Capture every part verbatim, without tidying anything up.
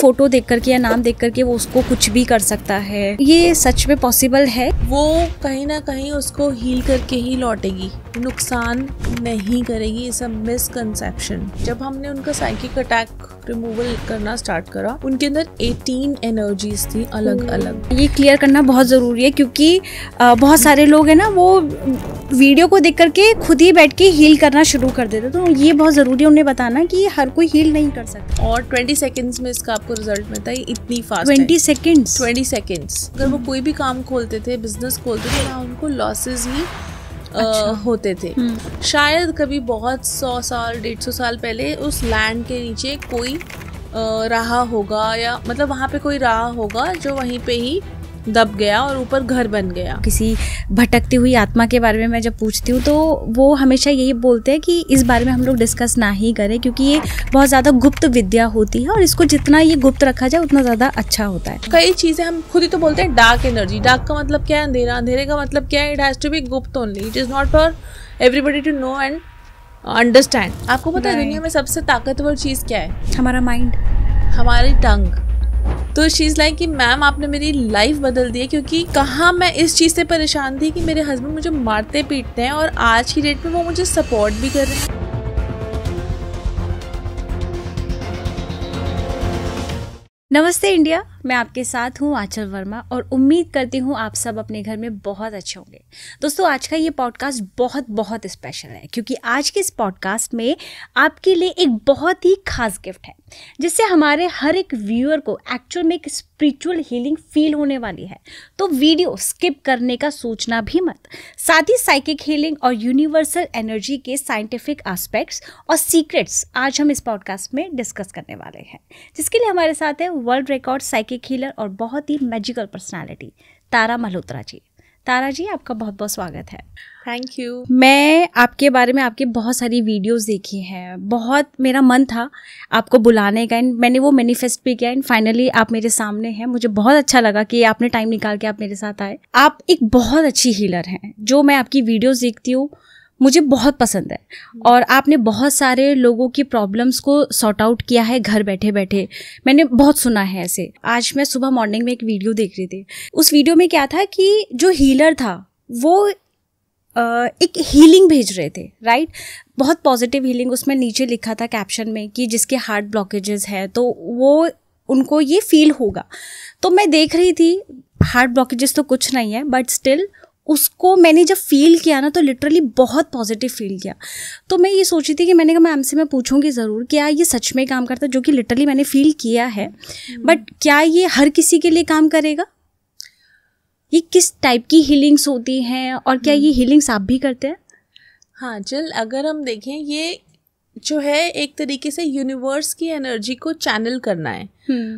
Photo देख करके या नाम देख करके वो उसको कुछ भी कर सकता है। ये सच में पॉसिबल है। वो कहीं ना कहीं उसको हील करके ही लौटेगी, नुकसान नहीं करेगी। It's a misconception. जब हमने उनका साइकिक अटैक रिमूवल करना स्टार्ट करा, उनके अंदर अठारह एनर्जीज थी अलग अलग। ये क्लियर करना बहुत जरूरी है क्योंकि बहुत सारे लोग है ना वो वीडियो को देख करके खुद ही बैठ के हील करना शुरू कर देते, तो ये बहुत जरूरी है उन्हें बताना कि हर कोई हील नहीं कर सकता। और बीस सेकंड्स में इसका आपको रिजल्ट मिलता है, इतनी फास्ट। बीस सेकंड्स बीस सेकंड्स। अगर वो कोई भी काम खोलते थे, बिजनेस खोलते थे, वहाँ उनको लॉसेस ही अच्छा। होते थे। शायद कभी बहुत सौ साल डेढ़ सौ साल पहले उस लैंड के नीचे कोई रहा होगा, या मतलब वहाँ पे कोई रहा होगा जो वहीं पे ही दब गया और ऊपर घर बन गया। किसी भटकती हुई आत्मा के बारे में मैं जब पूछती हूँ तो वो हमेशा यही बोलते हैं कि इस बारे में हम लोग डिस्कस ना ही करें क्योंकि ये बहुत ज़्यादा गुप्त विद्या होती है और इसको जितना ये गुप्त रखा जाए उतना ज़्यादा अच्छा होता है। कई चीज़ें हम खुद ही तो बोलते हैं डार्क एनर्जी। डार्क का मतलब क्या है? अंधेरा। अंधेरे का मतलब क्या है? इट हैज़ टू बी गुप्त only. It is not for everybody to know and understand. आपको पता है दुनिया में सबसे ताकतवर चीज़ क्या है? हमारा माइंड, हमारी टंग। तो शी इज़ लाइक कि मैम आपने मेरी लाइफ बदल दी है, क्योंकि कहाँ मैं इस चीज़ से परेशान थी कि मेरे हस्बैंड मुझे मारते पीटते हैं और आज की डेट में वो मुझे सपोर्ट भी कर रहे हैं। नमस्ते इंडिया, मैं आपके साथ हूँ आंचल वर्मा और उम्मीद करती हूँ आप सब अपने घर में बहुत अच्छे होंगे। दोस्तों, आज का ये पॉडकास्ट बहुत बहुत स्पेशल है क्योंकि आज के इस पॉडकास्ट में आपके लिए एक बहुत ही खास गिफ्ट है जिससे हमारे हर एक व्यूअर को एक्चुअल में एक स्पिरिचुअल हीलिंग फील होने वाली है। तो वीडियो स्किप करने का सोचना भी मत। साथ ही साइकिक हीलिंग और यूनिवर्सल एनर्जी के साइंटिफिक एस्पेक्ट्स और सीक्रेट्स आज हम इस पॉडकास्ट में डिस्कस करने वाले हैं, जिसके लिए हमारे साथ है वर्ल्ड रिकॉर्ड साइकिक हीलर और बहुत ही मैजिकल पर्सनालिटी तारा मल्होत्रा जी। तारा जी, आपका बहुत बहुत स्वागत है। Thank you. मैं आपके बारे में आपके बहुत सारी वीडियोस देखी हैं, बहुत मेरा मन था आपको बुलाने का एंड मैंने वो मैनिफेस्ट भी किया एंड फाइनली आप मेरे सामने हैं। मुझे बहुत अच्छा लगा कि आपने टाइम निकाल के आप मेरे साथ आए। आप एक बहुत अच्छी हीलर हैं। जो मैं आपकी वीडियोज़ देखती हूँ मुझे बहुत पसंद है और आपने बहुत सारे लोगों की प्रॉब्लम्स को सॉर्ट आउट किया है घर बैठे बैठे। मैंने बहुत सुना है ऐसे। आज मैं सुबह मॉर्निंग में एक वीडियो देख रही थी, उस वीडियो में क्या था कि जो हीलर था वो एक हीलिंग भेज रहे थे, राइट? बहुत पॉजिटिव हीलिंग। उसमें नीचे लिखा था कैप्शन में कि जिसके हार्ट ब्लॉकेजेस है तो वो उनको ये फील होगा। तो मैं देख रही थी हार्ट ब्लॉकेजेस तो कुछ नहीं है, बट स्टिल उसको मैंने जब फील किया ना तो लिटरली बहुत पॉजिटिव फील किया। तो मैं ये सोची थी कि मैंने कहा मैम से मैं पूछूंगी ज़रूर क्या ये सच में काम करता है, जो कि लिटरली मैंने फील किया है, बट क्या ये हर किसी के लिए काम करेगा? ये किस टाइप की हीलिंग्स होती हैं और क्या ये हीलिंग्स आप भी करते हैं? हाँ चल, अगर हम देखें ये जो है एक तरीके से यूनिवर्स की एनर्जी को चैनल करना है।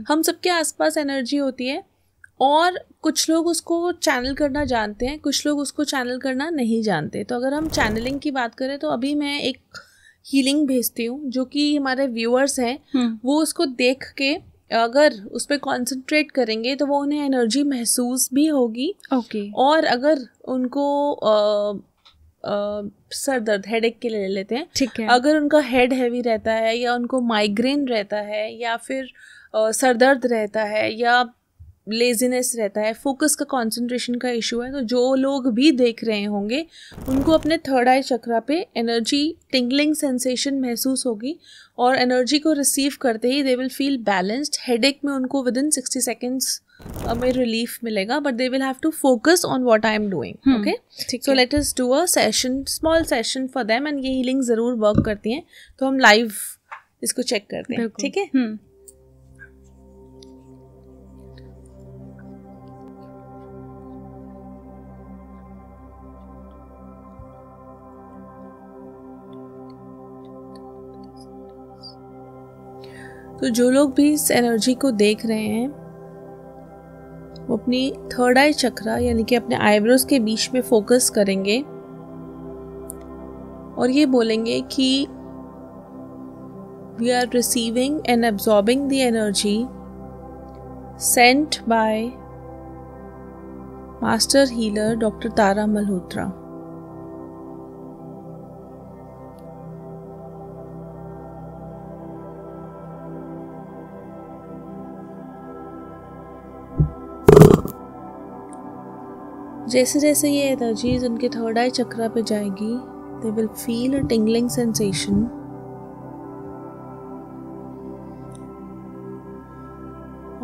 हम सबके आसपास एनर्जी होती है और कुछ लोग उसको चैनल करना जानते हैं, कुछ लोग उसको चैनल करना नहीं जानते। तो अगर हम चैनलिंग की बात करें तो अभी मैं एक हीलिंग भेजती हूँ जो कि हमारे व्यूअर्स हैं वो उसको देख के अगर उस पर कॉन्सेंट्रेट करेंगे तो वो उन्हें एनर्जी महसूस भी होगी। Okay okay. और अगर उनको आ, आ, सर दर्द हेडेक के ले लेते हैं, ठीक है, अगर उनका हेड हैवी रहता है या उनको माइग्रेन रहता है या फिर आ, सर दर्द रहता है या लेजीनेस रहता है, फोकस का कंसंट्रेशन का इशू है, तो जो लोग भी देख रहे होंगे उनको अपने थर्ड आई चक्रा पे एनर्जी टिंगलिंग सेंसेशन महसूस होगी और एनर्जी को रिसीव करते ही they will feel balanced. Headache में उनको विद इन सिक्सटी सेकेंड्स में रिलीफ मिलेगा, but they will have to focus on what I am doing. Okay, so let us do a session, small session for them. And ये healing ज़रूर work करती हैं तो हम लाइव इसको check करते हैं, ठीक है? तो जो लोग भी इस एनर्जी को देख रहे हैं वो अपनी थर्ड आई चक्रा यानी कि अपने आईब्रोज के बीच में फोकस करेंगे और ये बोलेंगे कि we are receiving and absorbing the energy sent by master healer doctor Tara Malhotra. जैसे जैसे ये एनर्जीज उनके थर्ड आई चक्रा पे जाएगी, they will feel a tingling sensation.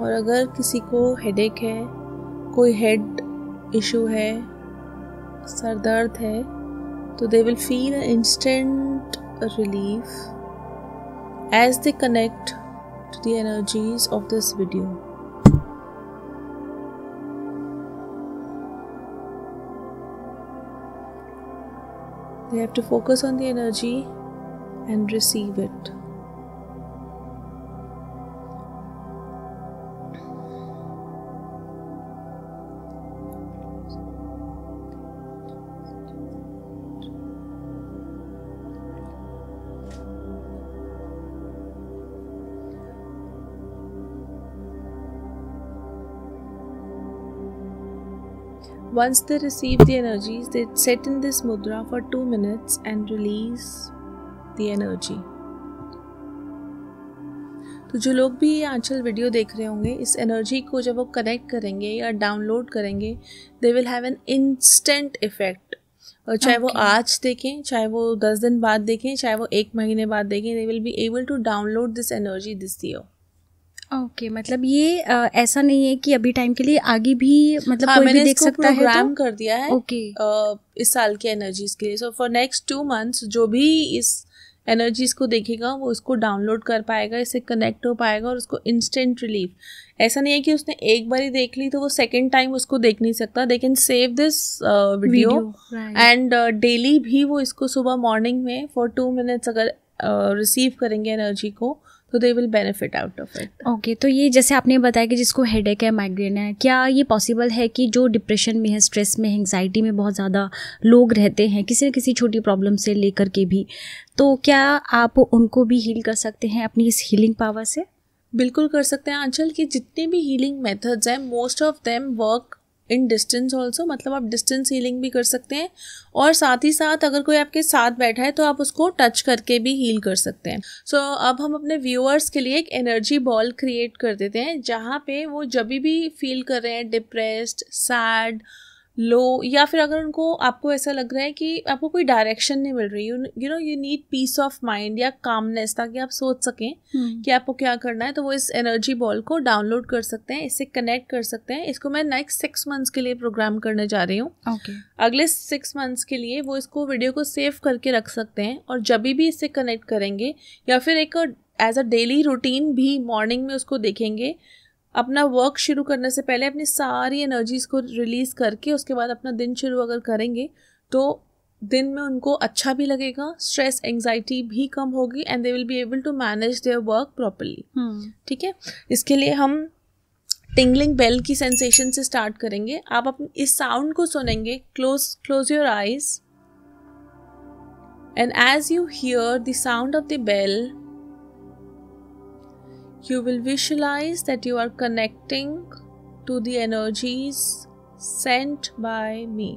और अगर किसी को हेडेक है, कोई हेड इशू है, सर दर्द है, तो they will feel a instant relief as they connect to the energies of this video. They have to focus on the energy and receive it. Once they receive the energies, they sit in this mudra for two minutes and release the energy. तो जो लोग भी ये आंचल video देख रहे होंगे, इस energy को जब वो कनेक्ट करेंगे या डाउनलोड करेंगे, they will have an instant effect. और चाहे okay. वो आज देखें, चाहे वो दस दिन बाद देखें, चाहे वो एक महीने बाद देखें, they will be able to download this energy this year. Okay okay, मतलब ये आ, ऐसा नहीं है कि अभी टाइम के लिए, आगे भी मतलब हाँ, कोई भी देख सकता है। मैंने इसको प्रोग्राम कर दिया है okay. आ, इस साल के एनर्जीज के लिए। So for next two months जो भी इस एनर्जीज को देखेगा वो इसको डाउनलोड कर पाएगा, इससे कनेक्ट हो पाएगा और उसको इंस्टेंट रिलीफ। ऐसा नहीं है कि उसने एक बार ही देख ली तो वो सेकेंड टाइम उसको देख नहीं सकता। They can save this video and daily भी वो इसको सुबह मॉर्निंग में फॉर टू मिनट्स अगर रिसीव uh, करेंगे एनर्जी को, तो they will benefit out of it. Okay, तो ये जैसे आपने बताया कि जिसको हेडेक है, माइग्रेन है, क्या ये पॉसिबल है कि जो डिप्रेशन में है, स्ट्रेस में, एंग्जाइटी में बहुत ज़्यादा लोग रहते हैं किसी न किसी छोटी प्रॉब्लम से लेकर के भी, तो क्या आप उनको भी हील कर सकते हैं अपनी इस हीलिंग पावर से? बिल्कुल कर सकते हैं। आंचल की जितने भी हीलिंग मेथड्स हैं, most of them work in distance also. मतलब आप डिस्टेंस हीलिंग भी कर सकते हैं और साथ ही साथ अगर कोई आपके साथ बैठा है तो आप उसको टच करके भी हील कर सकते हैं। सो so, अब हम अपने व्यूअर्स के लिए एक एनर्जी बॉल क्रिएट कर देते हैं, जहाँ पे वो जब भी फील कर रहे हैं डिप्रेस्ड, सैड, लो, या फिर अगर उनको आपको ऐसा लग रहा है कि आपको कोई डायरेक्शन नहीं मिल रही, you know you need peace of mind या कामनेस, ताकि आप सोच सकें hmm. कि आपको क्या करना है, तो वो इस एनर्जी बॉल को डाउनलोड कर सकते हैं, इससे कनेक्ट कर सकते हैं। इसको मैं नेक्स्ट सिक्स मंथ्स के लिए प्रोग्राम करने जा रही हूँ। okay. अगले सिक्स मंथ्स के लिए वो इसको वीडियो को सेव करके रख सकते हैं और जब भी इससे कनेक्ट करेंगे या फिर एक एज अ डेली रूटीन भी मॉर्निंग में उसको देखेंगे, अपना वर्क शुरू करने से पहले अपनी सारी एनर्जीज़ को रिलीज़ करके उसके बाद अपना दिन शुरू अगर करेंगे तो दिन में उनको अच्छा भी लगेगा, स्ट्रेस, एंग्जाइटी भी कम होगी and they will be able to manage their work properly. ठीक है, इसके लिए हम टिंगलिंग बेल की सेंसेशन से स्टार्ट करेंगे। आप अपने इस साउंड को सुनेंगे। Close close your eyes and as you hear the sound of the bell, you will visualize that you are connecting to the energies sent by me.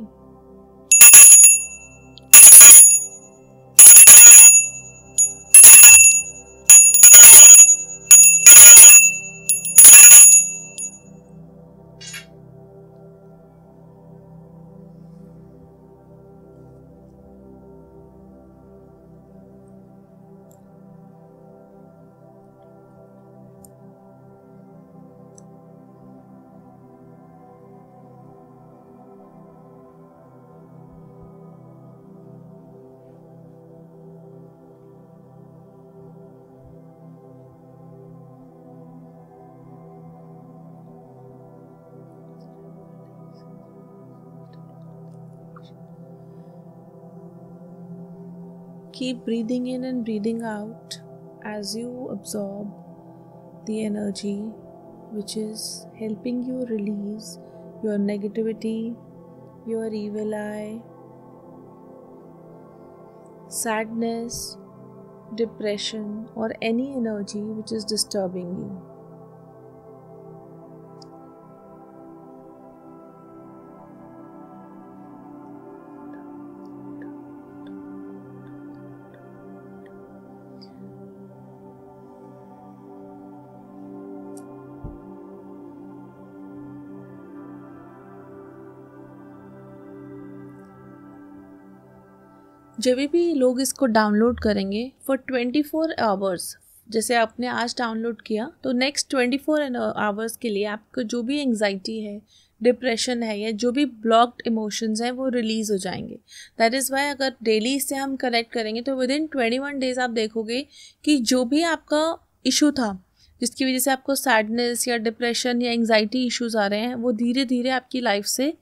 Keep breathing in and breathing out as you absorb the energy which is helping you release your negativity, your evil eye, sadness, depression, or any energy which is disturbing you. जब भी लोग इसको download करेंगे for twenty four hours, जैसे आपने आज download किया तो नेक्स्ट ट्वेंटी फोर आवर्स के लिए आपको जो भी एंग्जाइटी है, डिप्रेशन है या जो भी ब्लॉक्ड इमोशंस हैं वो रिलीज़ हो जाएंगे. दैट इज़ वाई अगर डेली इससे हम कनेक्ट करेंगे तो within twenty one days आप देखोगे कि जो भी आपका इशू था जिसकी वजह से आपको सैडनेस या डिप्रेशन या एंग्जाइटी इश्यूज़ आ रहे हैं वो धीरे धीरे आपकी लाइफ से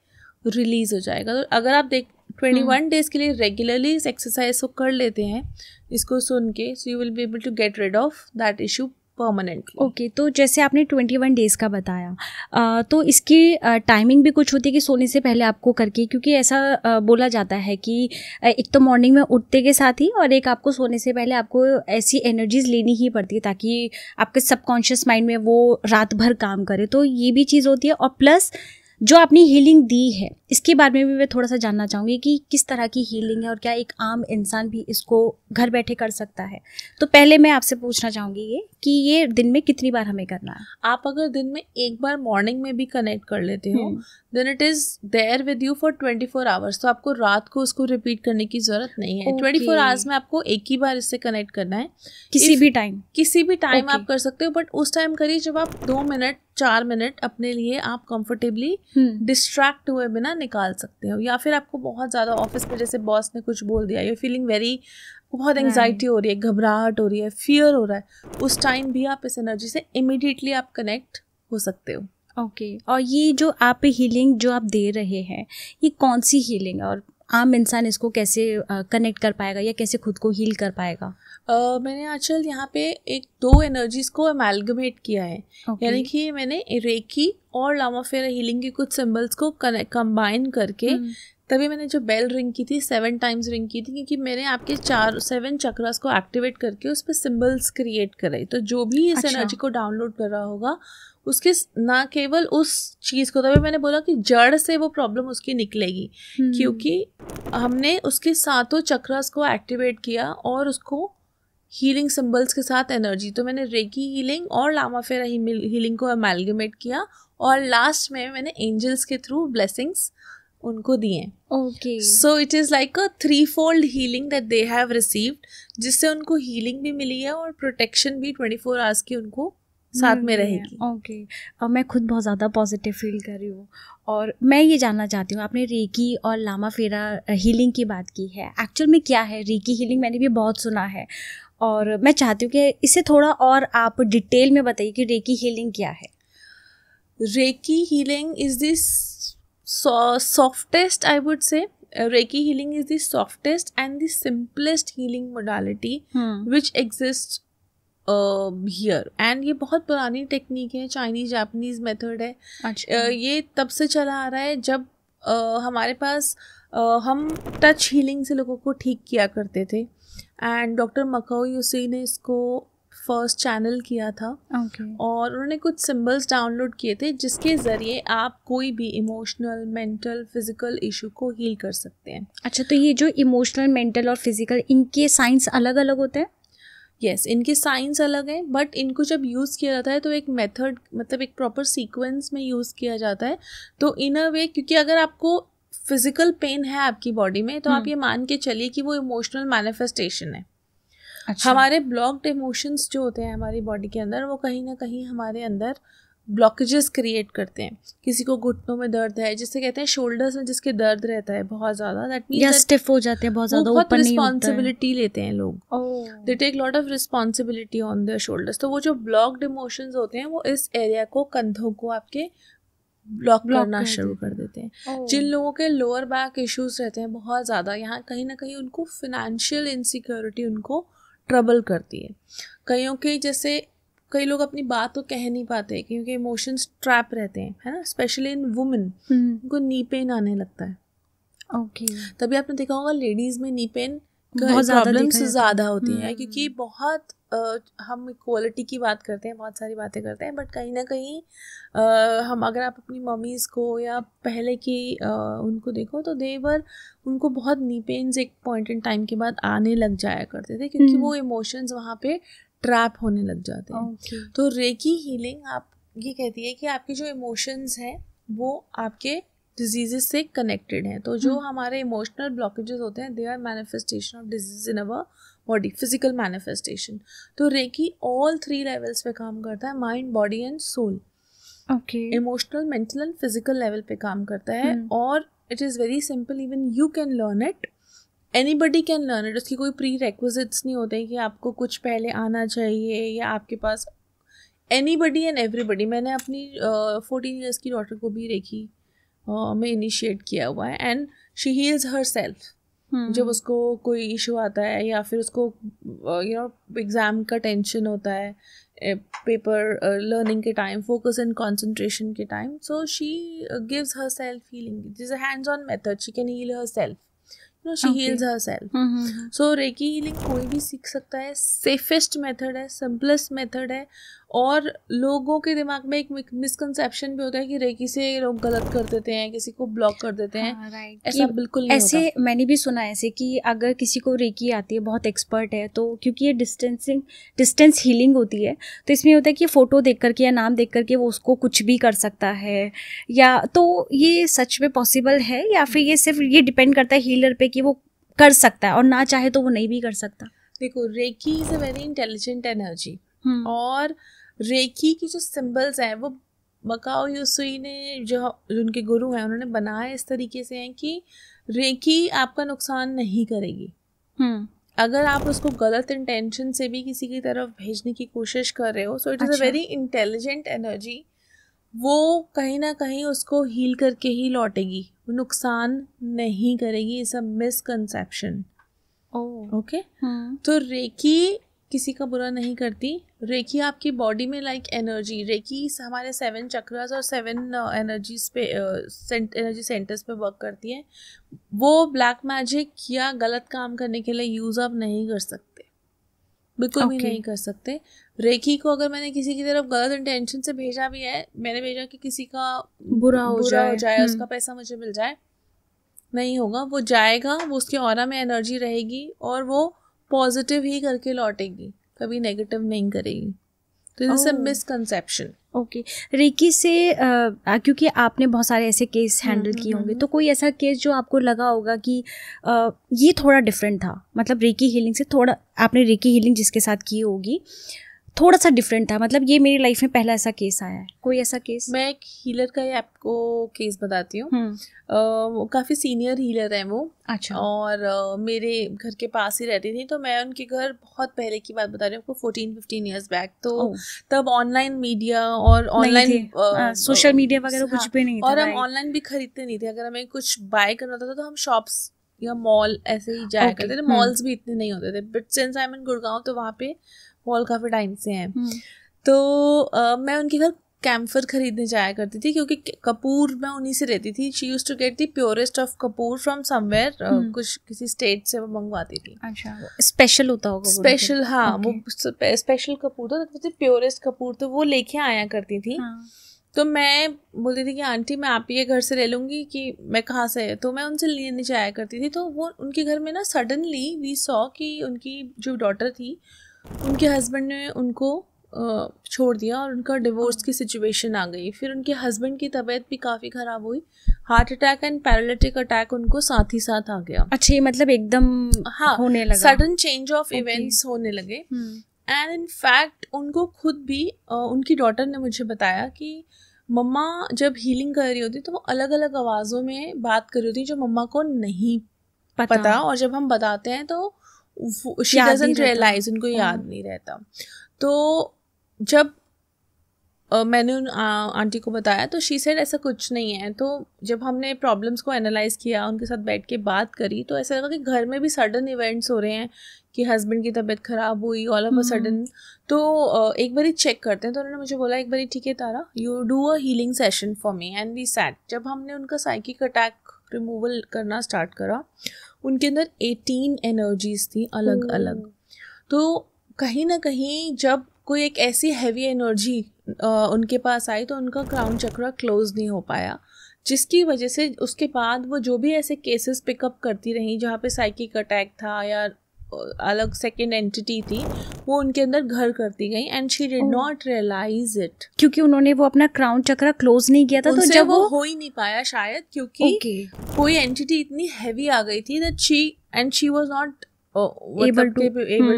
रिलीज़ हो जाएगा. तो अगर आप देख ट्वेंटी वन डेज़ के लिए रेगुलरली इस एक्सरसाइज को कर लेते हैं इसको सुन के, so you will be able to get rid of that issue permanently. Okay, तो जैसे आपने ट्वेंटी वन डेज़ का बताया आ, तो इसकी आ, टाइमिंग भी कुछ होती है कि सोने से पहले आपको करके, क्योंकि ऐसा आ, बोला जाता है कि आ, एक तो मॉर्निंग में उठते के साथ ही और एक आपको सोने से पहले आपको ऐसी एनर्जीज़ लेनी ही पड़ती है ताकि आपके सबकॉन्शियस माइंड में वो रात भर काम करे. तो ये भी चीज़ होती है. और प्लस जो आपने हीलिंग दी है इसके बारे में भी मैं थोड़ा सा जानना चाहूँगी कि किस तरह की हीलिंग है और क्या एक आम इंसान भी इसको घर बैठे कर सकता है. तो पहले मैं आपसे पूछना चाहूँगी ये कि ये दिन में कितनी बार हमें करना है. आप अगर दिन में एक बार मॉर्निंग में भी कनेक्ट कर लेते हो then it is there with you for twenty four hours, तो आपको रात को उसको रिपीट करने की ज़रूरत नहीं है. ट्वेंटी फोर आवर्स में आपको एक ही बार इससे कनेक्ट करना है. किसी भी टाइम किसी भी टाइम आप कर सकते हो, बट उस टाइम करिए जब आप दो मिनट चार मिनट अपने लिए आप कंफर्टेबली डिस्ट्रैक्ट हुए बिना निकाल सकते हो. या फिर आपको बहुत ज़्यादा ऑफिस में जैसे बॉस ने कुछ बोल दिया, यू फीलिंग वेरी, बहुत एंग्जाइटी हो रही है, घबराहट हो रही है, फियर हो रहा है, उस टाइम भी आप इस एनर्जी से इमीडिएटली आप कनेक्ट हो सकते हो. Okay okay. और ये जो आप हीलिंग जो आप दे रहे हैं ये कौन सी हीलिंग है और आम इंसान इसको कैसे कनेक्ट uh, कर पाएगा या कैसे खुद को हील कर पाएगा. uh, मैंने आजकल यहाँ पे एक दो एनर्जीज़ को अमेलगमेट किया है. okay. यानी कि मैंने रेकी और लामा फेरा हीलिंग के कुछ सिम्बल्स को कंबाइन करके hmm. तभी मैंने जो बेल रिंग की थी सेवन टाइम्स रिंग की थी, क्योंकि मैंने आपके चार सेवन चक्रास को एक्टिवेट करके उस पर सिम्बल्स क्रिएट करे. तो जो भी इस अच्छा. एनर्जी को डाउनलोड कर रहा होगा उसके ना केवल उस चीज़ को, तभी मैंने बोला कि जड़ से वो प्रॉब्लम उसकी निकलेगी, क्योंकि हमने उसके सातों चक्रास को एक्टिवेट किया और उसको हीलिंग सिंबल्स के साथ एनर्जी. तो मैंने रेकी हीलिंग और लामा फेरा हीलिंग को अमेलगमेट किया और लास्ट में मैंने एंजल्स के थ्रू ब्लेसिंग्स उनको दिए. Okay, so it is like a three fold healing that they have received, जिससे उनको हीलिंग भी मिली है और प्रोटेक्शन भी ट्वेंटी फोर आवर्स की उनको साथ में रहेगी. ओके, और मैं खुद बहुत ज़्यादा पॉजिटिव फील कर रही हूँ. और मैं ये जानना चाहती हूँ, आपने रेकी और लामा फेरा हीलिंग की बात की है, एक्चुअल में क्या है रेकी हीलिंग. मैंने भी बहुत सुना है और मैं चाहती हूँ कि इसे थोड़ा और आप डिटेल में बताइए कि रेकी हीलिंग क्या है. Reiki healing is this softest, I would say reiki healing is this softest and this simplest healing modality which exist here. And ये बहुत पुरानी टेक्निक है, चाइनीज जापनीज मेथड है. अच्छा. uh, ये तब से चला आ रहा है जब uh, हमारे पास uh, हम टच हीलिंग से लोगों को ठीक किया करते थे. एंड डॉक्टर मिकाओ यूसुई ने इसको फर्स्ट चैनल किया था. okay. और उन्होंने कुछ सिम्बल्स डाउनलोड किए थे जिसके ज़रिए आप कोई भी इमोशनल, मेंटल, फिजिकल इशू को हील कर सकते हैं. अच्छा, तो ये जो इमोशनल, मेंटल और फिजिकल, इनके साइंस अलग अलग होते हैं. यस yes, इनके साइंस अलग हैं, बट इनको जब यूज़ किया जाता है तो एक मेथड, मतलब एक प्रॉपर सीक्वेंस में यूज़ किया जाता है. तो इन अ वे, क्योंकि अगर आपको फिजिकल पेन है आपकी बॉडी में तो hmm. आप ये मान के चलिए कि वो इमोशनल मैनिफेस्टेशन है. अच्छा. हमारे ब्लॉक्ड इमोशंस जो होते हैं हमारी बॉडी के अंदर, वो कहीं ना कहीं हमारे अंदर ब्लॉकेजेस क्रिएट करते हैं. किसी को घुटनों में दर्द है, जिससे कहते हैं शोल्डर्स में जिसके दर्द रहता है बहुत ज़्यादा, दैट मींस स्टिफ हो जाते हैं बहुत ज़्यादा, बहुत रिस्पॉन्सिबिलिटी लेते हैं लोग, they take lot of responsibility on their shoulders. तो वो जो ब्लॉक्ड इमोशंस होते हैं वो इस एरिया को, कंधों को आपके ब्लॉक करना शुरू कर देते हैं. जिन लोगों के लोअर बैक इश्यूज़ रहते हैं बहुत ज़्यादा, यहाँ कहीं ना कहीं उनको फिनेंशियल इनसिक्योरिटी उनको ट्रबल करती है. कईयों के जैसे कई लोग अपनी बात तो कह नहीं पाते क्योंकि इमोशंस ट्रैप रहते हैं, है ना, स्पेशली इन वुमेन. उनको नी पेन आने लगता है. Okay okay. तभी आपने देखा होगा लेडीज़ में नी पेन प्रॉब्लम्स ज़्यादा होती है, क्योंकि बहुत Uh, हम इक्वालिटी की बात करते हैं, बहुत सारी बातें करते हैं, बट कहीं ना कहीं uh, हम अगर आप अपनी मम्मीज़ को या पहले की uh, उनको देखो तो देवर उनको बहुत नी पेन्स एक पॉइंट इन टाइम के बाद आने लग जाया करते थे, क्योंकि वो इमोशंस वहाँ पे ट्रैप होने लग जाते हैं. okay. तो रेकी हीलिंग आप ये कहती है कि आपके जो इमोशंस हैं वो आपके डिजीजेज से कनेक्टेड हैं. तो जो हमारे इमोशनल ब्लॉकेजेस होते हैं, they are manifestation of disease in our body, physical manifestation. तो रेकी ऑल थ्री लेवल्स पे काम करता है, mind, body and soul. Okay. Emotional, mental and physical level पे काम करता है. और it is very simple, even you can learn it, anybody can learn it. उसकी कोई प्री रिक्विजिट्स नहीं होते हैं कि आपको कुछ पहले आना चाहिए या आपके पास. Anybody and everybody. मैंने अपनी फोर्टीन uh, ईयर्स की डॉटर को भी रेकी uh, में इनिशिएट किया हुआ है, and she heals herself. जब उसको कोई इशू आता है या फिर उसको यू नो एग्ज़ाम का टेंशन होता है, पेपर, लर्निंग के टाइम, फोकस एंड कंसंट्रेशन के time, so she gives herself healing. This is a hands on method, she can heal herself, you know, she heals herself. So reiki healing कोई भी सीख सकता है, safest method है, simplest method है. और लोगों के दिमाग में एक मिसकंसेप्शन भी होता है कि रेकी से लोग गलत कर देते हैं, किसी को ब्लॉक कर देते हैं. हाँ, right. ऐसा बिल्कुल नहीं ऐसे होता. मैंने भी सुना है ऐसे कि अगर किसी को रेकी आती है, बहुत एक्सपर्ट है, तो क्योंकि ये डिस्टेंसिंग डिस्टेंस हीलिंग होती है, तो इसमें होता है कि फ़ोटो देख करके या नाम देख करके वो उसको कुछ भी कर सकता है. या तो ये सच में पॉसिबल है, या फिर ये सिर्फ ये डिपेंड करता है हीलर पर कि वो कर सकता है और ना चाहे तो वो नहीं भी कर सकता. देखो, reiki is a very intelligent energy. और रेकी की जो सिंबल्स हैं वो मिकाओ यूसुई ने, जो उनके गुरु हैं, उन्होंने बनाए इस तरीके से हैं कि रेकी आपका नुकसान नहीं करेगी. हम्म. अगर आप उसको गलत इंटेंशन से भी किसी की तरफ भेजने की कोशिश कर रहे हो, so it is a very intelligent energy. वो कहीं ना कहीं उसको हील करके ही लौटेगी, वो नुकसान नहीं करेगी. It's a misconception. ओके. तो रेकी किसी का बुरा नहीं करती. रेकी आपकी बॉडी में लाइक एनर्जी, रेकी हमारे सेवन चक्रास और सेवन एनर्जीज पे, एनर्जी सेंटर्स पे वर्क करती है. वो ब्लैक मैजिक या गलत काम करने के लिए यूज़ आप नहीं कर सकते, बिल्कुल okay. भी नहीं कर सकते. रेकी को अगर मैंने किसी की तरफ गलत इंटेंशन से भेजा भी है, मैंने भेजा कि किसी का बुरा हो बुरा जाए, हो जाए उसका पैसा मुझे मिल जाए, नहीं होगा. वो जाएगा, वो उसकी ऑरा में एनर्जी रहेगी और वो पॉजिटिव ही करके लौटेगी, कभी नेगेटिव नहीं करेगी. तो this is a misconception. Okay. Reiki से आ, क्योंकि आपने बहुत सारे ऐसे केस हैंडल किए होंगे, तो कोई ऐसा केस जो आपको लगा होगा कि आ, ये थोड़ा डिफरेंट था, मतलब रेकी हीलिंग से थोड़ा, आपने रेकी हीलिंग जिसके साथ की होगी थोड़ा सा डिफरेंट था, मतलब ये मेरी लाइफ में पहला ऐसा केस आया है, कोई ऐसा केस? मैं एक हीलर का ही आपको केस बताती हूँ. uh, काफ़ी सीनियर हीलर हैं वो. अच्छा. और uh, मेरे घर के पास ही रहती थी, तो मैं उनके घर, बहुत पहले की बात बता रही हूँ आपको, फोर्टीन फिफ्टीन ईयर्स बैक. तो oh. तब ऑनलाइन मीडिया और ऑनलाइन सोशल मीडिया वगैरह कुछ भी नहीं था, और हम ऑनलाइन भी खरीदते नहीं थे. अगर हमें कुछ बाय करना था तो हम शॉप्स या मॉल ऐसे ही जाया okay. करते थे. मॉल्स भी इतने नहीं होते थे, but since I am in Gurgaon, तो वहाँ पे मॉल काफ़ी टाइम से हैं. hmm. तो uh, मैं उनके घर कैम्फर खरीदने जाया करती थी, क्योंकि कपूर मैं उन्हीं से रहती थी. She used to get the purest of Kapoor from somewhere, कुछ किसी स्टेट से वो मंगवाती थी. अच्छा. स्पेशल होता होगा स्पेशल. हाँ okay. वो स्पेशल कपूर था, तो प्योरेस्ट कपूर, तो वो लेके आया करती थी. ah. तो मैं बोलती थी कि आंटी मैं आप ये घर से ले लूँगी कि मैं कहाँ से, तो मैं उनसे लेने जाया करती थी. तो वो उनके घर में ना सडनली वी सॉ कि उनकी जो डॉटर थी, उनके हस्बैंड ने उनको छोड़ दिया और उनका डिवोर्स की सिचुएशन आ गई. फिर उनके हस्बैंड की तबीयत भी काफ़ी ख़राब हुई, heart attack and paralytic attack उनको साथ ही साथ आ गया. अच्छा, मतलब एकदम हाँ होने लगा, सडन चेंज ऑफ इवेंट्स होने लगे. एंड इन फैक्ट उनको खुद भी आ, उनकी डॉटर ने मुझे बताया कि मम्मा जब हीलिंग कर रही होती तो वो अलग अलग आवाज़ों में बात कर रही होती जो मम्मा को नहीं पता, पता और जब हम बताते हैं तो शी डजंट रियलाइज, उनको याद नहीं रहता. तो जब uh, मैंने उन uh, आंटी को बताया तो शी सेड ऐसा कुछ नहीं है. तो जब हमने प्रॉब्लम्स को एनालाइज किया, उनके साथ बैठ के बात करी, तो ऐसा लगा कि घर में भी सडन इवेंट्स हो रहे हैं कि हस्बैंड की तबीयत ख़राब हुई ऑल ऑफ अ सडन. तो uh, एक बारी चेक करते हैं. तो उन्होंने मुझे बोला एक बारी ठीक है Tara, you do a healing session for me. And we sat. जब हमने उनका साइकिक अटैक रिमूवल करना स्टार्ट करा, उनके अंदर अठारह एनर्जीज थी अलग अलग. तो कहीं ना कहीं जब कोई एक ऐसी हैवी एनर्जी उनके पास आई तो उनका क्राउन चक्रा क्लोज नहीं हो पाया, जिसकी वजह से उसके बाद वो जो भी ऐसे केसेस पिकअप करती रहीं जहाँ पे साइकिक अटैक था या अलग सेकेंड एंटिटी थी वो उनके अंदर घर करती गई and she did not realise it, क्योंकि उन्होंने वो अपना क्राउन चक्र क्लोज नहीं किया था तो जब वो हो ही नहीं पाया शायद, क्योंकि okay. कोई एंटिटी इतनी हैवी आ गई थी that she and she was not able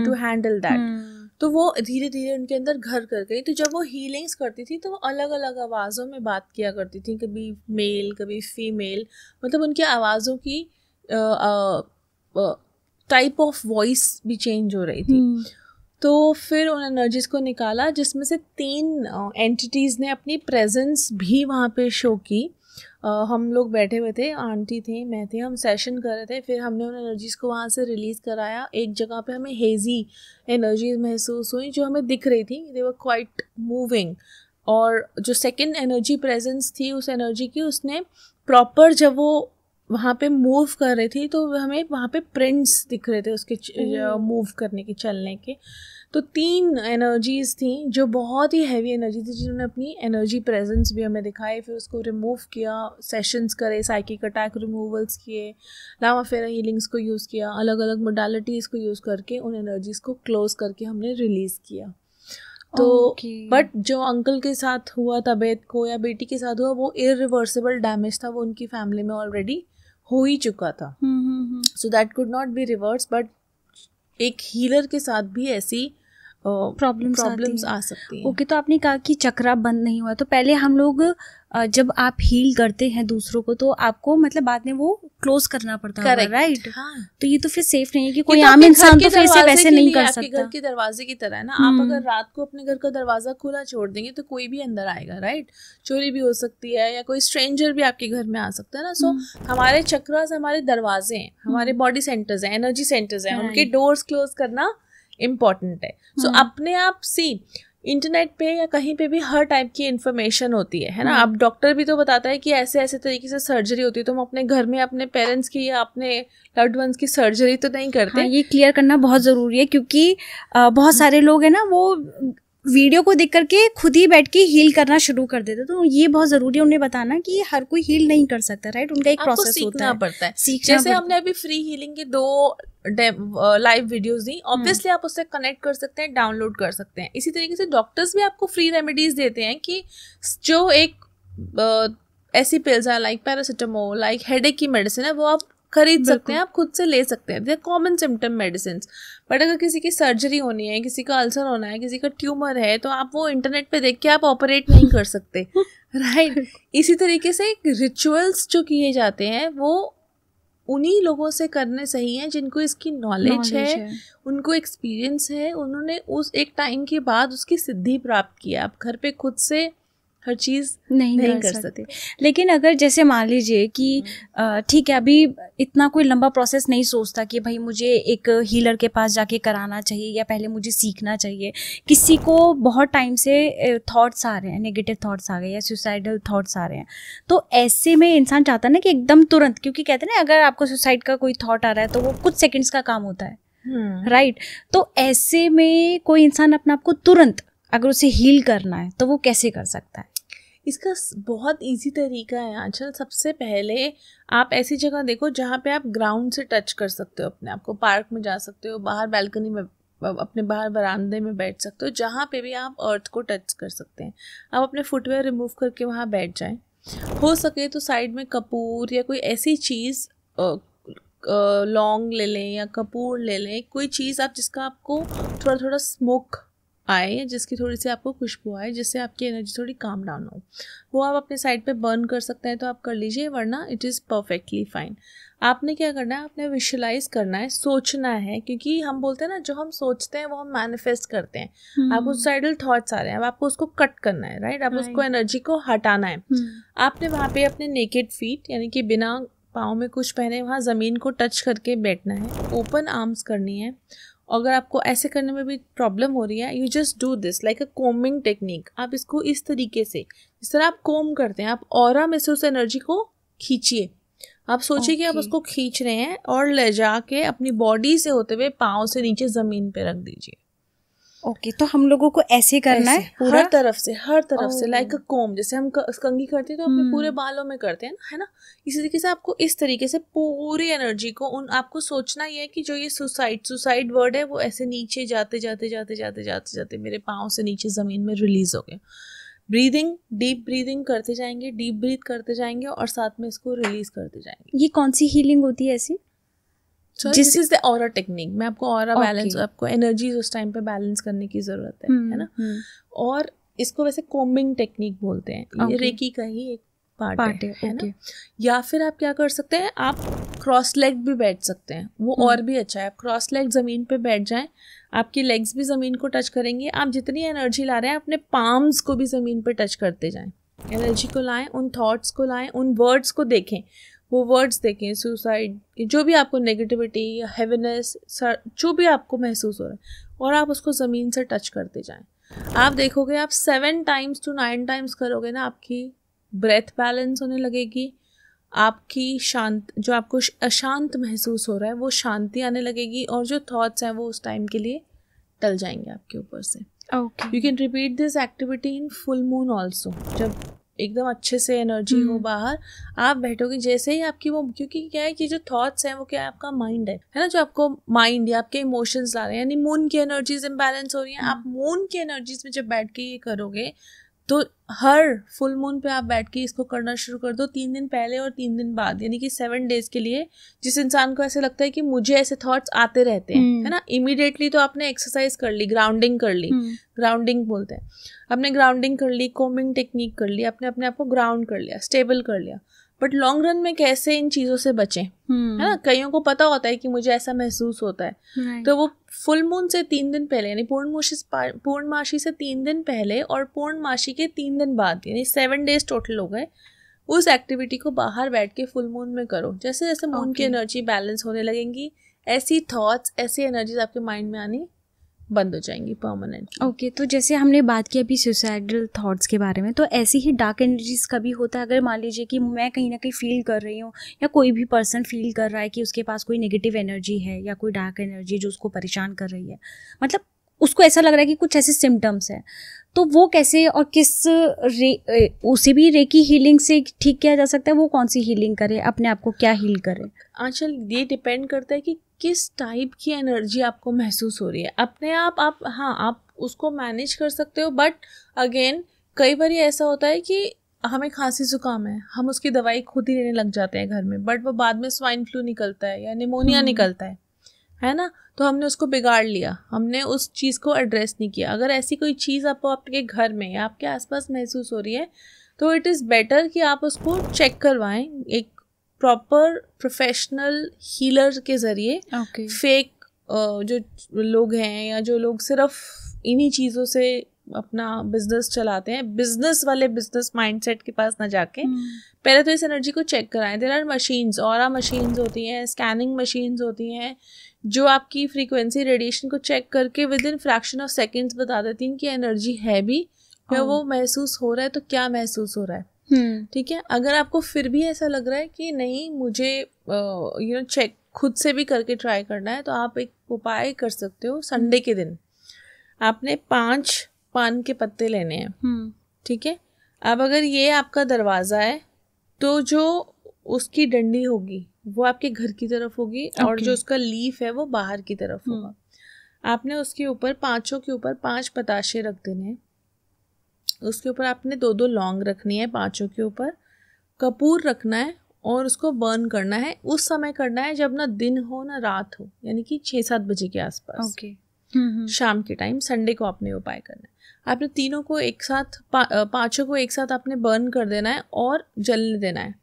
to handle that, तो वो धीरे धीरे उनके अंदर घर कर गई। तो जब वो हीलिंग्स करती थी तो वो अलग अलग आवाज़ों में बात किया करती थी, कभी मेल कभी फीमेल, मतलब उनकी आवाज़ों की टाइप ऑफ वॉइस भी चेंज हो रही थी। hmm. तो फिर उन एनर्जीज को निकाला जिसमें से तीन एंटिटीज़ uh, ने अपनी प्रेजेंस भी वहाँ पे शो की। uh, हम लोग बैठे हुए थे, आंटी थे, मैं थे, हम सेशन कर रहे थे। फिर हमने उन एनर्जीज़ को वहाँ से रिलीज़ कराया। एक जगह पे हमें हेजी एनर्जीज महसूस हुई जो हमें दिख रही थी, दे वर क्वाइट मूविंग। और जो सेकेंड एनर्जी प्रेजेंस थी उस एनर्जी की, उसने प्रॉपर जब वो वहाँ पे मूव कर रही थी तो हमें वहाँ पे प्रिंट्स दिख रहे थे उसके मूव करने के, चलने के। तो तीन एनर्जीज थी जो बहुत ही हैवी एनर्जी थी, जिन्होंने अपनी एनर्जी प्रेजेंस भी हमें दिखाई। फिर उसको रिमूव किया, सेशंस करे, साइकिक अटैक रिमूवल्स किए, लामा फेरा हीलिंग्स को यूज़ किया, अलग अलग मोडालिटीज़ को यूज़ करके उन एनर्जीज़ को क्लोज करके हमने रिलीज़ किया। तो बट okay. जो अंकल के साथ हुआ, तबीयत को या बेटी के साथ हुआ, वो इरिवर्सिबल डैमेज था, वो उनकी फैमिली में ऑलरेडी हो ही चुका था, so that could not be reverse. But एक हीलर के साथ भी ऐसी प्रॉब्लम्स प्रॉब्लम्स आ सकती हैं। ओके okay, तो आपने कहा कि चक्रा बंद नहीं हुआ, तो पहले हम लोग जब आप हील करते हैं दूसरों को तो आपको मतलब बाद में वो क्लोज करना पड़ता है, राइट? हाँ। तो ये तो फिर सेफ नहीं है कि कोई आम इंसान तो फिर इसे वैसे नहीं कर सकता। आपके घर के दरवाजे की तरह है ना, आप अगर रात को अपने घर का दरवाजा खुला छोड़ देंगे तो कोई भी अंदर आएगा, राइट? चोरी भी हो सकती है या कोई स्ट्रेंजर भी आपके घर में आ सकता है ना। सो हमारे चक्रास हमारे दरवाजे हैं, हमारे बॉडी सेंटर्स हैं, एनर्जी सेंटर्स हैं, उनके डोर्स क्लोज करना इम्पॉर्टेंट है। सो अपने आप सी इंटरनेट पे या कहीं पे भी हर टाइप की इन्फॉर्मेशन होती है है ना। अब डॉक्टर भी तो बताता है कि ऐसे ऐसे तरीके से सर्जरी होती है, तो हम अपने घर में अपने पेरेंट्स की या अपने लव्ड वंस की सर्जरी तो नहीं करते। हाँ, ये क्लियर करना बहुत ज़रूरी है क्योंकि बहुत सारे लोग हैं ना वो वीडियो को देख करके खुद ही बैठ के हील करना शुरू कर देते, तो ये बहुत जरूरी है उन्हें बताना कि हर कोई हील नहीं कर सकता, राइट? उनका एक प्रोसेस होता है, पड़ता है। सीखना जैसे हमने अभी फ्री हीलिंग के दो लाइव वीडियोस दी, ऑब्वियसली आप उससे कनेक्ट कर सकते हैं, डाउनलोड कर सकते हैं। इसी तरीके से डॉक्टर्स भी आपको फ्री रेमेडीज देते हैं कि जो एक ऐसी पिल्स है लाइक पैरासिटामोल, लाइक हेडेक की मेडिसिन है, वो आप खरीद सकते हैं, आप खुद से ले सकते हैं, the common symptom medicine. But अगर किसी की सर्जरी होनी है, किसी का अल्सर होना है, किसी का ट्यूमर है, तो आप वो इंटरनेट पे देख के आप ऑपरेट नहीं कर सकते, राइट right? इसी तरीके से रिचुअल्स जो किए जाते हैं वो उन्हीं लोगों से करने सही हैं जिनको इसकी नॉलेज है, है उनको एक्सपीरियंस है, उन्होंने उस एक टाइम के बाद उसकी सिद्धि प्राप्त की। आप घर पे खुद से हर चीज़ नहीं, नहीं कर, कर सकते, लेकिन अगर जैसे मान लीजिए कि ठीक है अभी इतना कोई लंबा प्रोसेस नहीं सोचता कि भाई मुझे एक हीलर के पास जाके कराना चाहिए या पहले मुझे सीखना चाहिए, किसी को बहुत टाइम से थॉट्स आ रहे हैं, नेगेटिव थॉट्स आ गए या सुसाइडल थॉट्स आ रहे हैं, तो ऐसे में इंसान चाहता है ना कि एकदम तुरंत, क्योंकि कहते हैं ना अगर आपको सुसाइड का कोई थॉट आ रहा है तो वो कुछ सेकेंड्स का काम होता है, राइट? तो ऐसे में कोई इंसान अपने आप को तुरंत अगर उसे हील करना है तो वो कैसे कर सकता है? इसका बहुत इजी तरीका है। आजकल सबसे पहले आप ऐसी जगह देखो जहाँ पे आप ग्राउंड से टच कर सकते हो अपने आप को, पार्क में जा सकते हो, बाहर बैल्कनी में, अपने बाहर बरामदे में बैठ सकते हो, जहाँ पे भी आप अर्थ को टच कर सकते हैं। आप अपने फुटवेयर रिमूव करके वहाँ बैठ जाएं, हो सके तो साइड में कपूर या कोई ऐसी चीज़, लौंग ले लें या कपूर ले लें, कोई चीज़ आप जिसका आपको थोड़ा थोड़ा स्मोक आए, जिसकी थोड़ी सी आपको खुशबू आए, जिससे आपकी एनर्जी थोड़ी काम डाउन हो, वो आप अपने साइड पे बर्न कर सकते हैं तो आप कर लीजिए, वरना इट इज़ परफेक्टली फाइन। आपने क्या करना है, आपने विजुअलाइज करना है, सोचना है, क्योंकि हम बोलते हैं ना जो हम सोचते हैं वो हम मैनिफेस्ट करते हैं। hmm. आप उस साइडल थॉट्स आ रहे हैं, अब आपको उसको कट करना है, राइट? आप right. उसको एनर्जी को हटाना है। hmm. आपने वहाँ पे अपने नेकेड फीट यानी कि बिना पाँव में कुछ पहने वहाँ ज़मीन को टच करके बैठना है, ओपन आर्म्स करनी है। अगर आपको ऐसे करने में भी प्रॉब्लम हो रही है, you just do this like a calming technique. आप इसको इस तरीके से जिस तरह आप कोम करते हैं, आप ऑरा में से उस एनर्जी को खींचिए। आप सोचिए okay. कि आप उसको खींच रहे हैं और ले जाके अपनी बॉडी से होते हुए पाँव से नीचे ज़मीन पे रख दीजिए। ओके okay, तो हम लोगों को ऐसे करना ऐसे, है पूरा? हर तरफ से हर तरफ oh. से लाइक अ कोम, जैसे हम कंघी करते हैं तो अपने hmm. पूरे बालों में करते हैं ना, है ना, इसी तरीके से आपको इस तरीके से पूरी एनर्जी को उन आपको सोचना ये है कि जो ये सुसाइड सुसाइड वर्ड है वो ऐसे नीचे जाते जाते जाते जाते जाते जाते मेरे पाँव से नीचे ज़मीन में रिलीज हो गया। ब्रीदिंग, डीप ब्रीदिंग करते जाएंगे, डीप ब्रीथ करते जाएंगे और साथ में इसको रिलीज करते जाएंगे। ये कौन सी हीलिंग होती है ऐसी? This is the aura technique. मैं आपको ऑरा बैलेंस, आपको एनर्जीज उस टाइम पे बैलेंस करने की जरूरत है, है ना। और इसको वैसे कोम्बिंग टेक्निक बोलते हैं, ये रेकी का ही एक पार्ट है ना। या फिर आप क्या कर सकते हैं, आप क्रॉस लेग भी बैठ सकते हैं, वो और भी अच्छा है। आप क्रॉस लेग जमीन पे बैठ जाएं, आपकी लेग्स भी जमीन को टच करेंगी। आप जितनी एनर्जी ला रहे हैं अपने पाम्स को भी जमीन पे टच करते जाएं, एनर्जी को लाएं, उन थॉट्स को लाएं, उन वर्ड्स को देखें, वो वर्ड्स देखें, सुसाइड जो भी आपको नेगेटिविटी या हैवीनेस जो भी आपको महसूस हो रहा है, और आप उसको ज़मीन से टच करते जाएं। आप देखोगे आप seven times to nine times करोगे ना, आपकी ब्रेथ बैलेंस होने लगेगी, आपकी शांत जो आपको अशांत महसूस हो रहा है वो शांति आने लगेगी, और जो थॉट्स हैं वो उस टाइम के लिए टल जाएंगे आपके ऊपर से। Okay, you can repeat this activity in full moon also. जब एकदम अच्छे से एनर्जी हो बाहर, आप बैठोगे जैसे ही आपकी वो, क्योंकि क्या है कि जो थॉट्स हैं वो क्या है, आपका माइंड है, है ना, जो आपको माइंड या आपके इमोशंस ला रहे हैं, यानी मून की एनर्जीज इम्बैलेंस हो रही हैं। आप मून की एनर्जीज में जब बैठ के ये करोगे तो हर फुल मून पे आप बैठ के इसको करना शुरू कर दो, तीन दिन पहले और तीन दिन बाद, यानी कि सेवन डेज के लिए। जिस इंसान को ऐसे लगता है कि मुझे ऐसे थॉट्स आते रहते हैं, है ना, इमीडिएटली तो आपने एक्सरसाइज कर ली, ग्राउंडिंग कर ली, ग्राउंडिंग बोलते हैं, आपने ग्राउंडिंग कर ली, कोमिंग टेक्निक कर ली, आपने अपने आप को ग्राउंड कर लिया, स्टेबल कर लिया। बट लॉन्ग रन में कैसे इन चीज़ों से बचें, है ना। कईयों को पता होता है कि मुझे ऐसा महसूस होता है, तो वो फुल मून से तीन दिन पहले यानी पूर्णमासी पूर्णमासी से तीन दिन पहले और पूर्णमासी के तीन दिन बाद, यानी सेवन डेज टोटल हो गए, उस एक्टिविटी को बाहर बैठ के फुल मून में करो। जैसे जैसे मून की एनर्जी बैलेंस होने लगेंगी, ऐसी थॉट्स ऐसी एनर्जीज आपके माइंड में आनी बंद हो जाएंगी परमानेंट। ओके okay, तो जैसे हमने बात की अभी सुसाइडल थॉट्स के बारे में, तो ऐसी ही डार्क एनर्जीज का भी होता है। अगर मान लीजिए कि मैं कहीं ना कहीं फील कर रही हूँ या कोई भी पर्सन फील कर रहा है कि उसके पास कोई नेगेटिव एनर्जी है या कोई डार्क एनर्जी जो उसको परेशान कर रही है, मतलब उसको ऐसा लग रहा है कि कुछ ऐसे सिम्टम्स हैं, तो वो कैसे और किस रे उसे भी रेकी हीलिंग से ठीक किया जा सकता है? वो कौन सी हीलिंग करे, अपने आप को क्या हील करे? आजकल ये डिपेंड करता है कि किस टाइप की एनर्जी आपको महसूस हो रही है। अपने आप आप हाँ आप उसको मैनेज कर सकते हो, बट अगेन कई बार ऐसा होता है कि हमें खांसी जुकाम है, हम उसकी दवाई खुद ही लेने लग जाते हैं घर में, बट वो बाद में स्वाइन फ्लू निकलता है या निमोनिया निकलता है, है ना, तो हमने उसको बिगाड़ लिया, हमने उस चीज़ को एड्रेस नहीं किया। अगर ऐसी कोई चीज़ आपको आपके घर में या आपके आसपास महसूस हो रही है, तो इट इज़ बेटर कि आप उसको चेक करवाएं एक प्रॉपर प्रोफेशनल हीलर के ज़रिए। Fake okay. जो लोग हैं या जो लोग सिर्फ इन्हीं चीज़ों से अपना बिजनेस चलाते हैं, बिजनेस वाले बिजनेस माइंडसेट के पास ना जाके hmm. पहले तो इस एनर्जी को चेक कराएं। There are machines, aura machines होती हैं, स्कैनिंग मशीन्स होती हैं, जो आपकी फ्रीक्वेंसी रेडिएशन को चेक करके within fraction of seconds बता देती हैं कि एनर्जी है भी या oh. वो महसूस हो रहा है तो क्या महसूस हो रहा है। ठीक hmm. है, अगर आपको फिर भी ऐसा लग रहा है कि नहीं मुझे यू नो चेक खुद से भी करके ट्राई करना है, तो आप एक उपाय कर सकते हो। संडे के दिन आपने पांच पान के पत्ते लेने हैं, ठीक है। अब अगर ये आपका दरवाज़ा है तो जो उसकी डंडी होगी वो आपके घर की तरफ होगी okay. और जो उसका लीफ है वो बाहर की तरफ होगा। आपने उसके ऊपर पांचों के ऊपर पांच पताशे रख देने हैं, उसके ऊपर आपने दो दो लौंग रखनी है, पांचों के ऊपर कपूर रखना है और उसको बर्न करना है। उस समय करना है जब ना दिन हो ना रात हो, यानी कि छः सात बजे के आसपास okay. शाम के टाइम संडे को आपने उपाय करना है। आपने तीनों को एक साथ पा, पांचों को एक साथ आपने बर्न कर देना है और जलने देना है।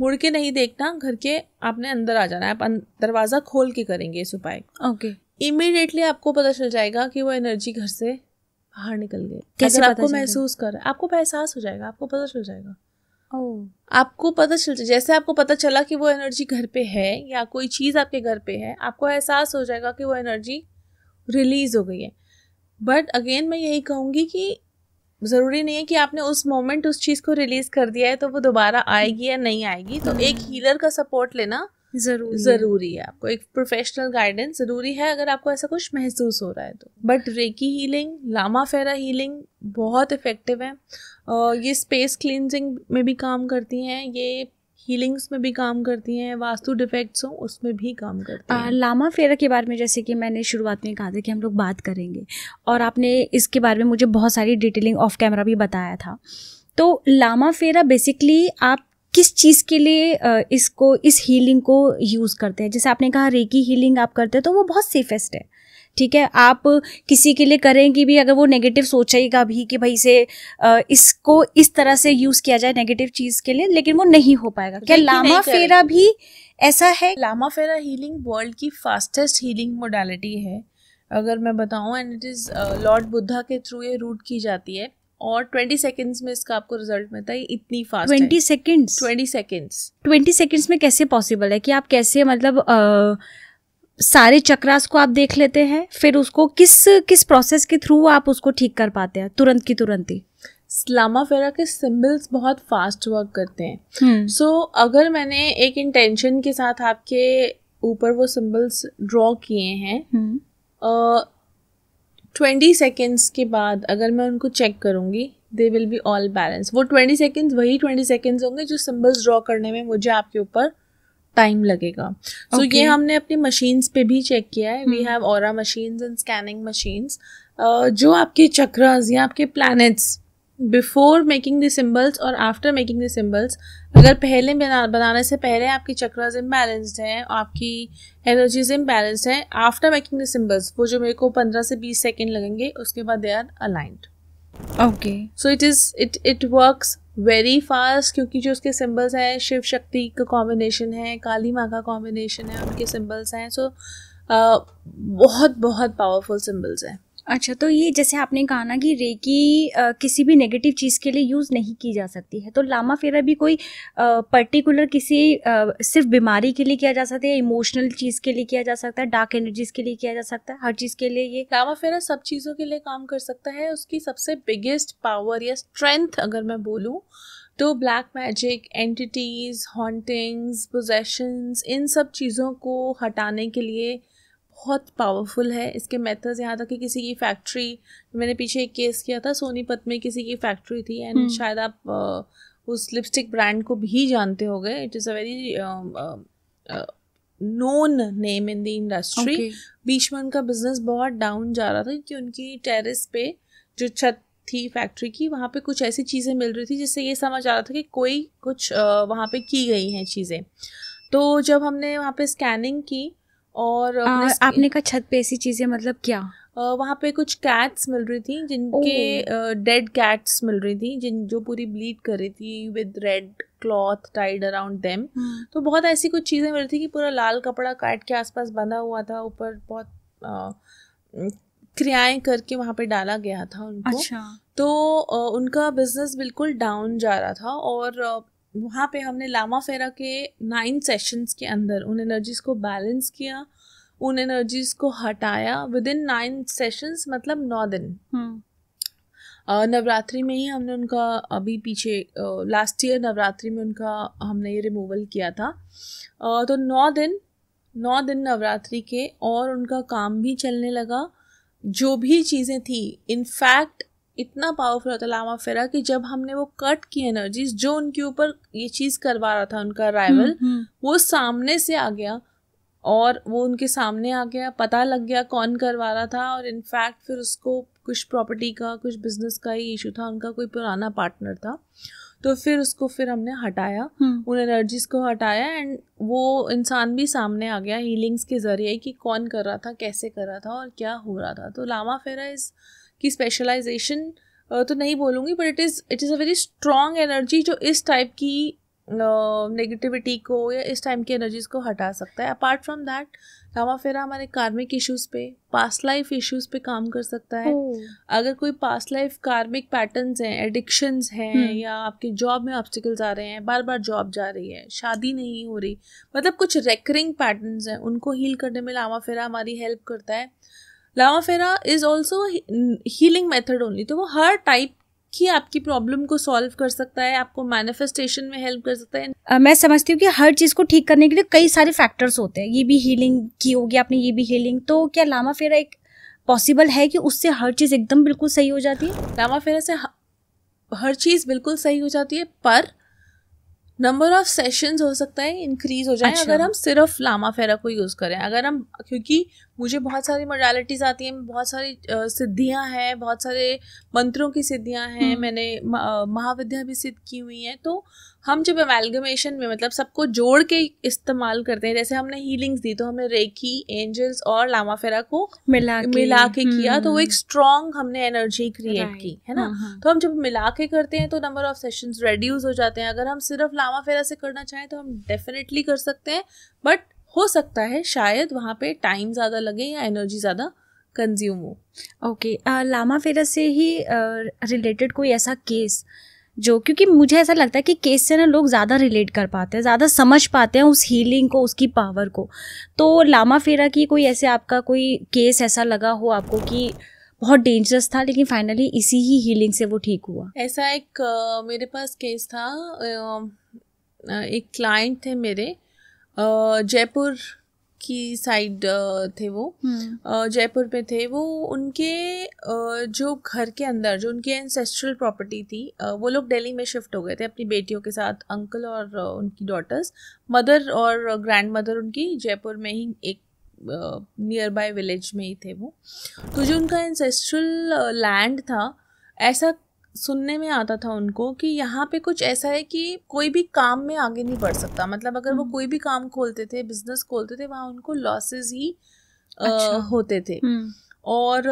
मुड़ के नहीं देखना, घर के आपने अंदर आ जाना है। आप दरवाज़ा खोल के करेंगे इस उपाय को ओके okay. इमीडिएटली आपको पता चल जाएगा कि वो एनर्जी घर से बाहर निकल गई। कैसे आपको महसूस कर रहा है, आपको एहसास हो जाएगा, आपको पता चल जाएगा oh. आपको पता चल जैसे आपको पता चला कि वो एनर्जी घर पे है या कोई चीज़ आपके घर पे है, आपको एहसास हो जाएगा कि वो एनर्जी रिलीज हो गई है। बट अगेन मैं यही कहूँगी कि ज़रूरी नहीं है कि आपने उस मोमेंट उस चीज़ को रिलीज़ कर दिया है तो वो दोबारा आएगी या नहीं आएगी, तो एक हीलर का सपोर्ट लेना जरूरी, जरूरी है आपको एक प्रोफेशनल गाइडेंस जरूरी है अगर आपको ऐसा कुछ महसूस हो रहा है तो। But recce healing, Lama Fera healing बहुत इफेक्टिव है। ये स्पेस क्लींजिंग में भी काम करती हैं, ये हीलिंग्स में भी काम करती हैं, वास्तु डिफेक्ट्स हो उसमें भी काम करती हैं। लामा फेरा के बारे में जैसे कि मैंने शुरुआत में कहा था कि हम लोग बात करेंगे, और आपने इसके बारे में मुझे बहुत सारी डिटेलिंग ऑफ कैमरा भी बताया था। तो लामा फेरा बेसिकली आप किस चीज़ के लिए इसको, इस हीलिंग को यूज़ करते हैं? जैसे आपने कहा रेकी हीलिंग आप करते हैं तो वो बहुत सेफेस्ट है, ठीक है। आप किसी के लिए करें कि भी अगर वो नेगेटिव सोचेगा भी कि भाई से इसको इस तरह से यूज़ किया जाए नेगेटिव चीज़ के लिए, लेकिन वो नहीं हो पाएगा। क्या लामा फेरा भी ऐसा है? लामा फेरा हीलिंग वर्ल्ड की फास्टेस्ट हीलिंग मोडालिटी है अगर मैं बताऊँ, and it is lord Buddha के थ्रू ये रूट की जाती है और ट्वेंटी सेकंड्स में इसका आपको रिजल्ट मिलता है। इतनी fast twenty seconds twenty seconds twenty seconds में कैसे पॉसिबल है कि आप कैसे मतलब आ, सारे चक्रास को आप देख लेते हैं, फिर उसको किस किस प्रोसेस के थ्रू आप उसको ठीक कर पाते हैं तुरंत की तुरंत ही? लामा फेरा के सिम्बल्स बहुत फास्ट वर्क करते हैं। सो so, अगर मैंने एक इंटेंशन के साथ आपके ऊपर वो सिम्बल्स ड्रॉ किए हैं, ट्वेंटी सेकेंड्स के बाद अगर मैं उनको चेक करूँगी they will be all balance. वो ट्वेंटी सेकेंड्स वही ट्वेंटी सेकेंड्स होंगे जो सिम्बल्स ड्रॉ करने में मुझे आपके ऊपर टाइम लगेगा। सो okay. so, ये हमने अपनी मशीन्स पे भी चेक किया है। We have aura machines and scanning machines जो आपके चक्रास या आपके planets before making the symbols और आफ्टर मेकिंग द सिम्बल्स, अगर पहले बना बनाने से पहले आपके चक्रास इम्बैलेंस्ड हैं, आपकी एनर्जीज इम्बैलेंस्ड हैं, आफ्टर मेकिंग द सिम्बल्स वो जो मेरे को पंद्रह से बीस सेकेंड लगेंगे उसके बाद they are aligned. Okay, so it is it it works very fast क्योंकि जो उसके सिम्बल्स हैं शिव शक्ति का कॉम्बिनेशन है, काली माँ का कॉम्बिनेशन है, उनके सिम्बल्स हैं। सो so, uh, बहुत बहुत पावरफुल सिम्बल्स हैं। अच्छा, तो ये जैसे आपने कहा ना कि रेकी आ, किसी भी नेगेटिव चीज़ के लिए यूज़ नहीं की जा सकती है, तो लामा फेरा भी कोई आ, पर्टिकुलर किसी आ, सिर्फ बीमारी के लिए किया जा सकता है, इमोशनल चीज़ के लिए किया जा सकता है, डार्क एनर्जीज के लिए किया जा सकता है, हर चीज़ के लिए? ये लामा फेरा सब चीज़ों के लिए काम कर सकता है। उसकी सबसे बिगेस्ट पावर या स्ट्रेंथ अगर मैं बोलूँ तो black magic, entities, hauntings, possessions, इन सब चीज़ों को हटाने के लिए बहुत पावरफुल है। इसके मेथड्स यहाँ तक कि किसी की फैक्ट्री, मैंने पीछे एक केस किया था सोनीपत में, किसी की फैक्ट्री थी एंड शायद आप उस लिपस्टिक ब्रांड को भी जानते होंगे। It is a very known name in the industry. बीच में उनका बिजनेस बहुत डाउन जा रहा था क्योंकि उनकी टेरेस पे जो छत थी फैक्ट्री की वहाँ पे कुछ ऐसी चीज़ें मिल रही थी जिससे ये समझ आ रहा था कि कोई कुछ uh, वहाँ पे की गई हैं चीज़ें। तो जब हमने वहाँ पे स्कैनिंग की और आ, आपने कहा छत पे ऐसी चीज़ें, मतलब क्या? आ, वहाँ पे कुछ कैट्स मिल रही थी जिनके डेड कैट्स मिल रही थी जिन जो पूरी ब्लीड कर रही थी with red cloth tied around them. तो बहुत ऐसी कुछ चीज़ें मिल रही थी कि पूरा लाल कपड़ा कैट के आसपास बंधा हुआ था, ऊपर बहुत आ, क्रियाएं करके वहाँ पे डाला गया था उनको। अच्छा। तो आ, उनका बिजनेस बिल्कुल डाउन जा रहा था और आ, वहाँ पे हमने लामा फेरा के नाइन सेशंस के अंदर उन एनर्जीज़ को बैलेंस किया, उन एनर्जीज़ को हटाया विद इन नाइन सेशंस, मतलब नौ दिन। नवरात्रि में ही हमने उनका, अभी पीछे लास्ट ईयर नवरात्रि में उनका हमने ये रिमूवल किया था। uh, तो नौ दिन नौ दिन नवरात्रि के, और उनका काम भी चलने लगा। जो भी चीज़ें थी, इनफैक्ट इतना पावरफुल होता लामा फेरा कि जब हमने वो कट की एनर्जीज जो उनके ऊपर ये चीज़ करवा रहा था उनका राइवल, वो सामने से आ गया और वो उनके सामने आ गया, पता लग गया कौन करवा रहा था। और इनफैक्ट फिर उसको कुछ प्रॉपर्टी का, कुछ बिजनेस का ही इशू था, उनका कोई पुराना पार्टनर था, तो फिर उसको फिर हमने हटाया, उन एनर्जीज़ को हटाया एंड वो इंसान भी सामने आ गया हीलिंग्स के ज़रिए कि कौन कर रहा था, कैसे कर रहा था और क्या हो रहा था। तो लामा फेरा इज़ की स्पेशलाइजेशन तो नहीं बोलूँगी, but it is it is a very strong energy जो इस टाइप की नेगेटिविटी को या इस टाइप की एनर्जीज़ को हटा सकता है। अपार्ट फ्रॉम दैट, लामा फेरा हमारे कार्मिक इश्यूज़ पे, पास्ट लाइफ इश्यूज़ पे काम कर सकता है। oh. अगर कोई पास्ट लाइफ कार्मिक पैटर्न्स हैं, एडिक्शंस हैं, hmm. या आपके जॉब में ऑब्स्टिकल्स आ रहे हैं, बार बार जॉब जा रही है, शादी नहीं हो रही, मतलब कुछ रेकरिंग पैटर्न्स हैं, उनको हील करने में लामा फेरा हमारी हेल्प करता है। Lama Fera is also healing method only, तो वो हर टाइप कि आपकी प्रॉब्लम को सॉल्व कर सकता है, आपको मैनिफेस्टेशन में हेल्प कर सकता है। uh, मैं समझती हूँ कि हर चीज़ को ठीक करने के लिए कई सारे फैक्टर्स होते हैं। ये भी हीलिंग की होगी आपने, ये भी हीलिंग, तो क्या लामा फेरा एक पॉसिबल है कि उससे हर चीज़ एकदम बिल्कुल सही हो जाती है? लामा फेरा से हर चीज़ बिल्कुल सही हो जाती है, पर नंबर ऑफ सेशंस हो सकता है इंक्रीज हो जाए। अच्छा। अगर हम सिर्फ लामा फेरा को यूज़ करें, अगर हम, क्योंकि मुझे बहुत सारी मोडालिटीज़ आती हैं, बहुत सारी सिद्धियां हैं, बहुत सारे मंत्रों की सिद्धियां हैं, मैंने महाविद्या भी सिद्ध की हुई हैं, तो हम जब एमैलगमेशन में मतलब सबको जोड़ के इस्तेमाल करते हैं, जैसे हमने हीलिंग्स दी तो हमने रेकी, एंजल्स और लामा फेरा को मिला के, मिला के किया, तो वो एक स्ट्रॉन्ग हमने एनर्जी क्रिएट की, है ना। तो हम जब मिला के करते हैं तो नंबर ऑफ सेशंस रिड्यूस हो जाते हैं। अगर हम सिर्फ लामा फेरा से करना चाहें तो हम डेफिनेटली कर सकते हैं, बट हो सकता है शायद वहाँ पे टाइम ज़्यादा लगे या एनर्जी ज़्यादा कंज्यूम हो। ओके, लामा फेरा से ही रिलेटेड कोई ऐसा केस जो, क्योंकि मुझे ऐसा लगता है कि केस से ना लोग ज़्यादा रिलेट कर पाते हैं, ज़्यादा समझ पाते हैं उस हीलिंग को, उसकी पावर को, तो लामा फेरा की कोई ऐसे आपका कोई केस ऐसा लगा हो आपको कि बहुत डेंजरस था लेकिन फाइनली इसी ही हीलिंग से वो ठीक हुआ? ऐसा एक uh, मेरे पास केस था, uh, एक क्लाइंट थे मेरे, uh, जयपुर की साइड uh, थे वो, uh, जयपुर में थे वो। उनके uh, जो घर के अंदर जो उनकी एंसेस्ट्रल प्रॉपर्टी थी, uh, वो लोग दिल्ली में शिफ्ट हो गए थे अपनी बेटियों के साथ, अंकल और uh, उनकी डॉटर्स। मदर और ग्रैंड मदर उनकी जयपुर में ही एक नियर बाय विलेज में ही थे वो। तो जो उनका एंसेस्ट्रल लैंड था, ऐसा सुनने में आता था उनको कि यहाँ पे कुछ ऐसा है कि कोई भी काम में आगे नहीं बढ़ सकता, मतलब अगर वो कोई भी काम खोलते थे, बिजनेस खोलते थे, वहाँ उनको लॉसेस ही अच्छा। आ, होते थे, और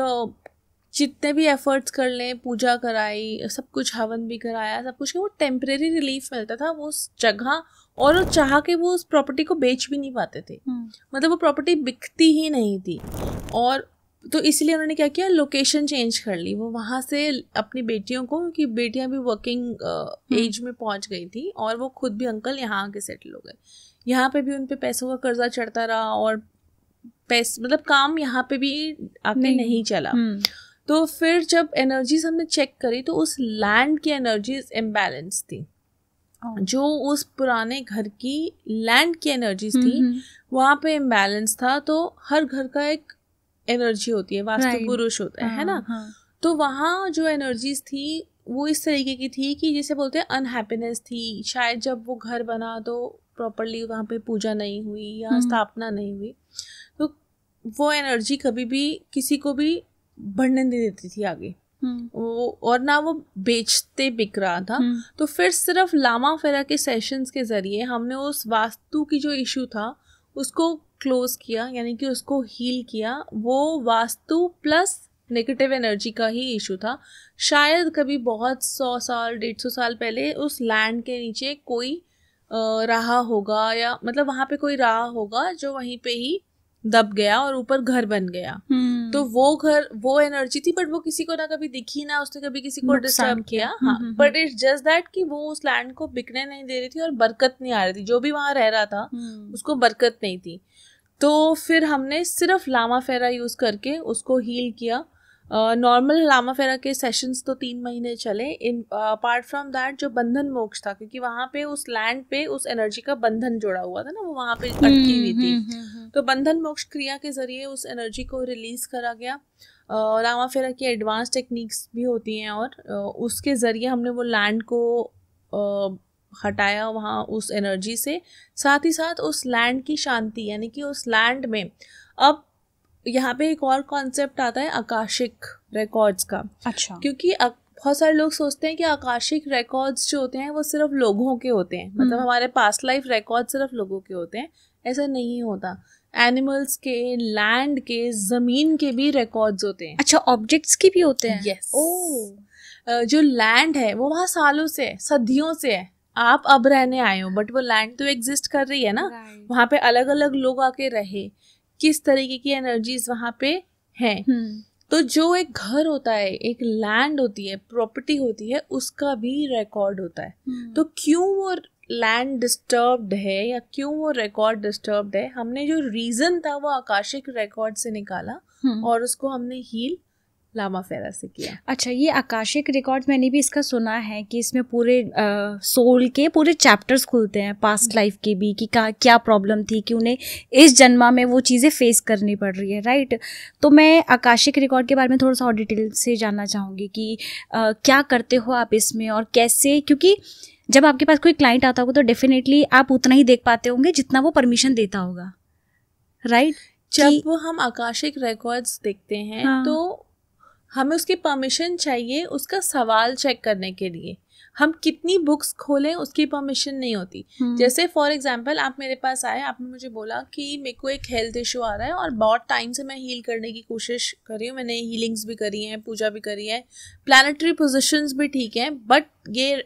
जितने भी एफर्ट्स कर लें, पूजा कराई, सब कुछ हवन भी कराया, सब कुछ, वो टेम्परेरी रिलीफ मिलता था वो उस जगह, और वो चाह के वो उस प्रॉपर्टी को बेच भी नहीं पाते थे, मतलब वो प्रॉपर्टी बिकती ही नहीं थी। और तो इसलिए उन्होंने क्या किया, लोकेशन चेंज कर ली वो वहाँ से अपनी बेटियों को, क्योंकि बेटियाँ भी वर्किंग एज में पहुँच गई थी और वो खुद भी अंकल यहाँ आके सेटल हो गए। यहाँ पे भी उन पे पैसों का कर्जा चढ़ता रहा और पैस मतलब काम यहाँ पे भी आके नहीं, नहीं चला। तो फिर जब एनर्जीज हमने चेक करी तो उस लैंड की एनर्जीज इम्बैलेंस थी, जो उस पुराने घर की लैंड की एनर्जीज थी वहाँ पे इम्बैलेंस था। तो हर घर का एक एनर्जी होती है, वास्तु पुरुष होता है, है ना। हाँ। तो वहाँ जो एनर्जीज थी वो इस तरीके की थी कि जैसे बोलते हैं अनहैप्पीनेस थी। शायद जब वो घर बना तो प्रॉपरली वहाँ पे पूजा नहीं हुई या स्थापना नहीं हुई, तो वो एनर्जी कभी भी किसी को भी बढ़ने नहीं देती थी आगे वो, और ना वो बेचते बिक रहा था। तो फिर सिर्फ लामा फेरा के सेशंस के जरिए हमने उस वास्तु की जो इशू था उसको क्लोज किया, यानी कि उसको हील किया। वो वास्तु प्लस नेगेटिव एनर्जी का ही इशू था। शायद कभी बहुत सौ साल डेढ़ सौ साल पहले उस लैंड के नीचे कोई रहा होगा, या मतलब वहाँ पे कोई रहा होगा जो वहीं पे ही दब गया और ऊपर घर बन गया। hmm. तो वो घर वो एनर्जी थी, बट वो किसी को ना कभी दिखी, ना उसने कभी किसी को डिस्टर्ब किया। बट इट्स जस्ट दैट कि वो उस लैंड को बिकने नहीं दे रही थी और बरकत नहीं आ रही थी, जो भी वहां रह रहा था hmm. उसको बरकत नहीं थी। तो फिर हमने सिर्फ लामा फेरा यूज करके उसको हील किया। नॉर्मल uh, लामा फेरा के सेशंस तो तीन महीने चले। इन अपार्ट फ्रॉम दैट जो बंधन मोक्ष था, क्योंकि वहाँ पे उस लैंड पे उस एनर्जी का बंधन जुड़ा हुआ था ना, वो वहाँ पे अटकी हुई थी। तो बंधन मोक्ष क्रिया के जरिए उस एनर्जी को रिलीज करा गया। uh, लामा फेरा की एडवांस टेक्निक्स भी होती हैं, और uh, उसके जरिए हमने वो लैंड को uh, हटाया वहाँ उस एनर्जी से, साथ ही साथ उस लैंड की शांति, यानी कि उस लैंड में। अब यहाँ पे एक और कॉन्सेप्ट आता है आकाशिक रिकॉर्ड्स का। अच्छा। क्योंकि बहुत सारे लोग सोचते हैं कि आकाशिक रिकॉर्ड्स जो होते हैं वो सिर्फ लोगों के होते हैं, मतलब हमारे पास्ट लाइफ रिकॉर्ड सिर्फ लोगों के होते हैं। ऐसा नहीं होता, एनिमल्स के, लैंड के, जमीन के भी रिकॉर्ड्स होते हैं। अच्छा, ऑब्जेक्ट्स के भी होते हैं? यस। ओह। जो लैंड है वो वहाँ सालों से है, सदियों से है। आप अब रहने आए हो, बट वो लैंड तो एग्जिस्ट कर रही है ना। वहाँ पे अलग अलग लोग आके रहे, किस तरीके की एनर्जीज वहाँ पे हैं। तो जो एक घर होता है, एक लैंड होती है, प्रॉपर्टी होती है, उसका भी रिकॉर्ड होता है। तो क्यों वो लैंड डिस्टर्ब्ड है या क्यों वो रिकॉर्ड डिस्टर्ब्ड है, हमने जो रीजन था वो आकाशिक रिकॉर्ड से निकाला और उसको हमने हील लामा फेरा से किया। अच्छा, ये आकाशिक रिकॉर्ड मैंने भी इसका सुना है कि इसमें पूरे सोल के पूरे चैप्टर्स खुलते हैं, पास्ट लाइफ के भी, कि कहाँ क्या प्रॉब्लम थी कि उन्हें इस जन्मा में वो चीज़ें फेस करनी पड़ रही है, राइट। तो मैं आकाशिक रिकॉर्ड के बारे में थोड़ा सा और डिटेल से जानना चाहूँगी कि आ, क्या करते हो आप इसमें और कैसे, क्योंकि जब आपके पास कोई क्लाइंट आता होगा तो डेफिनेटली आप उतना ही देख पाते होंगे जितना वो परमिशन देता होगा, राइट। जब हम आकाशिक रिकॉर्ड्स देखते हैं हाँ। तो हमें उसकी परमिशन चाहिए उसका सवाल चेक करने के लिए। हम कितनी बुक्स खोलें उसकी परमिशन नहीं होती। जैसे फॉर एग्जांपल आप मेरे पास आए, आपने मुझे बोला कि मेरे को एक हेल्थ इशू आ रहा है और बहुत टाइम से मैं हील करने की कोशिश कर रही हूँ, मैंने हीलिंग्स भी करी हैं, पूजा भी करी है, प्लानिटरी पोजिशंस भी ठीक हैं, बट ये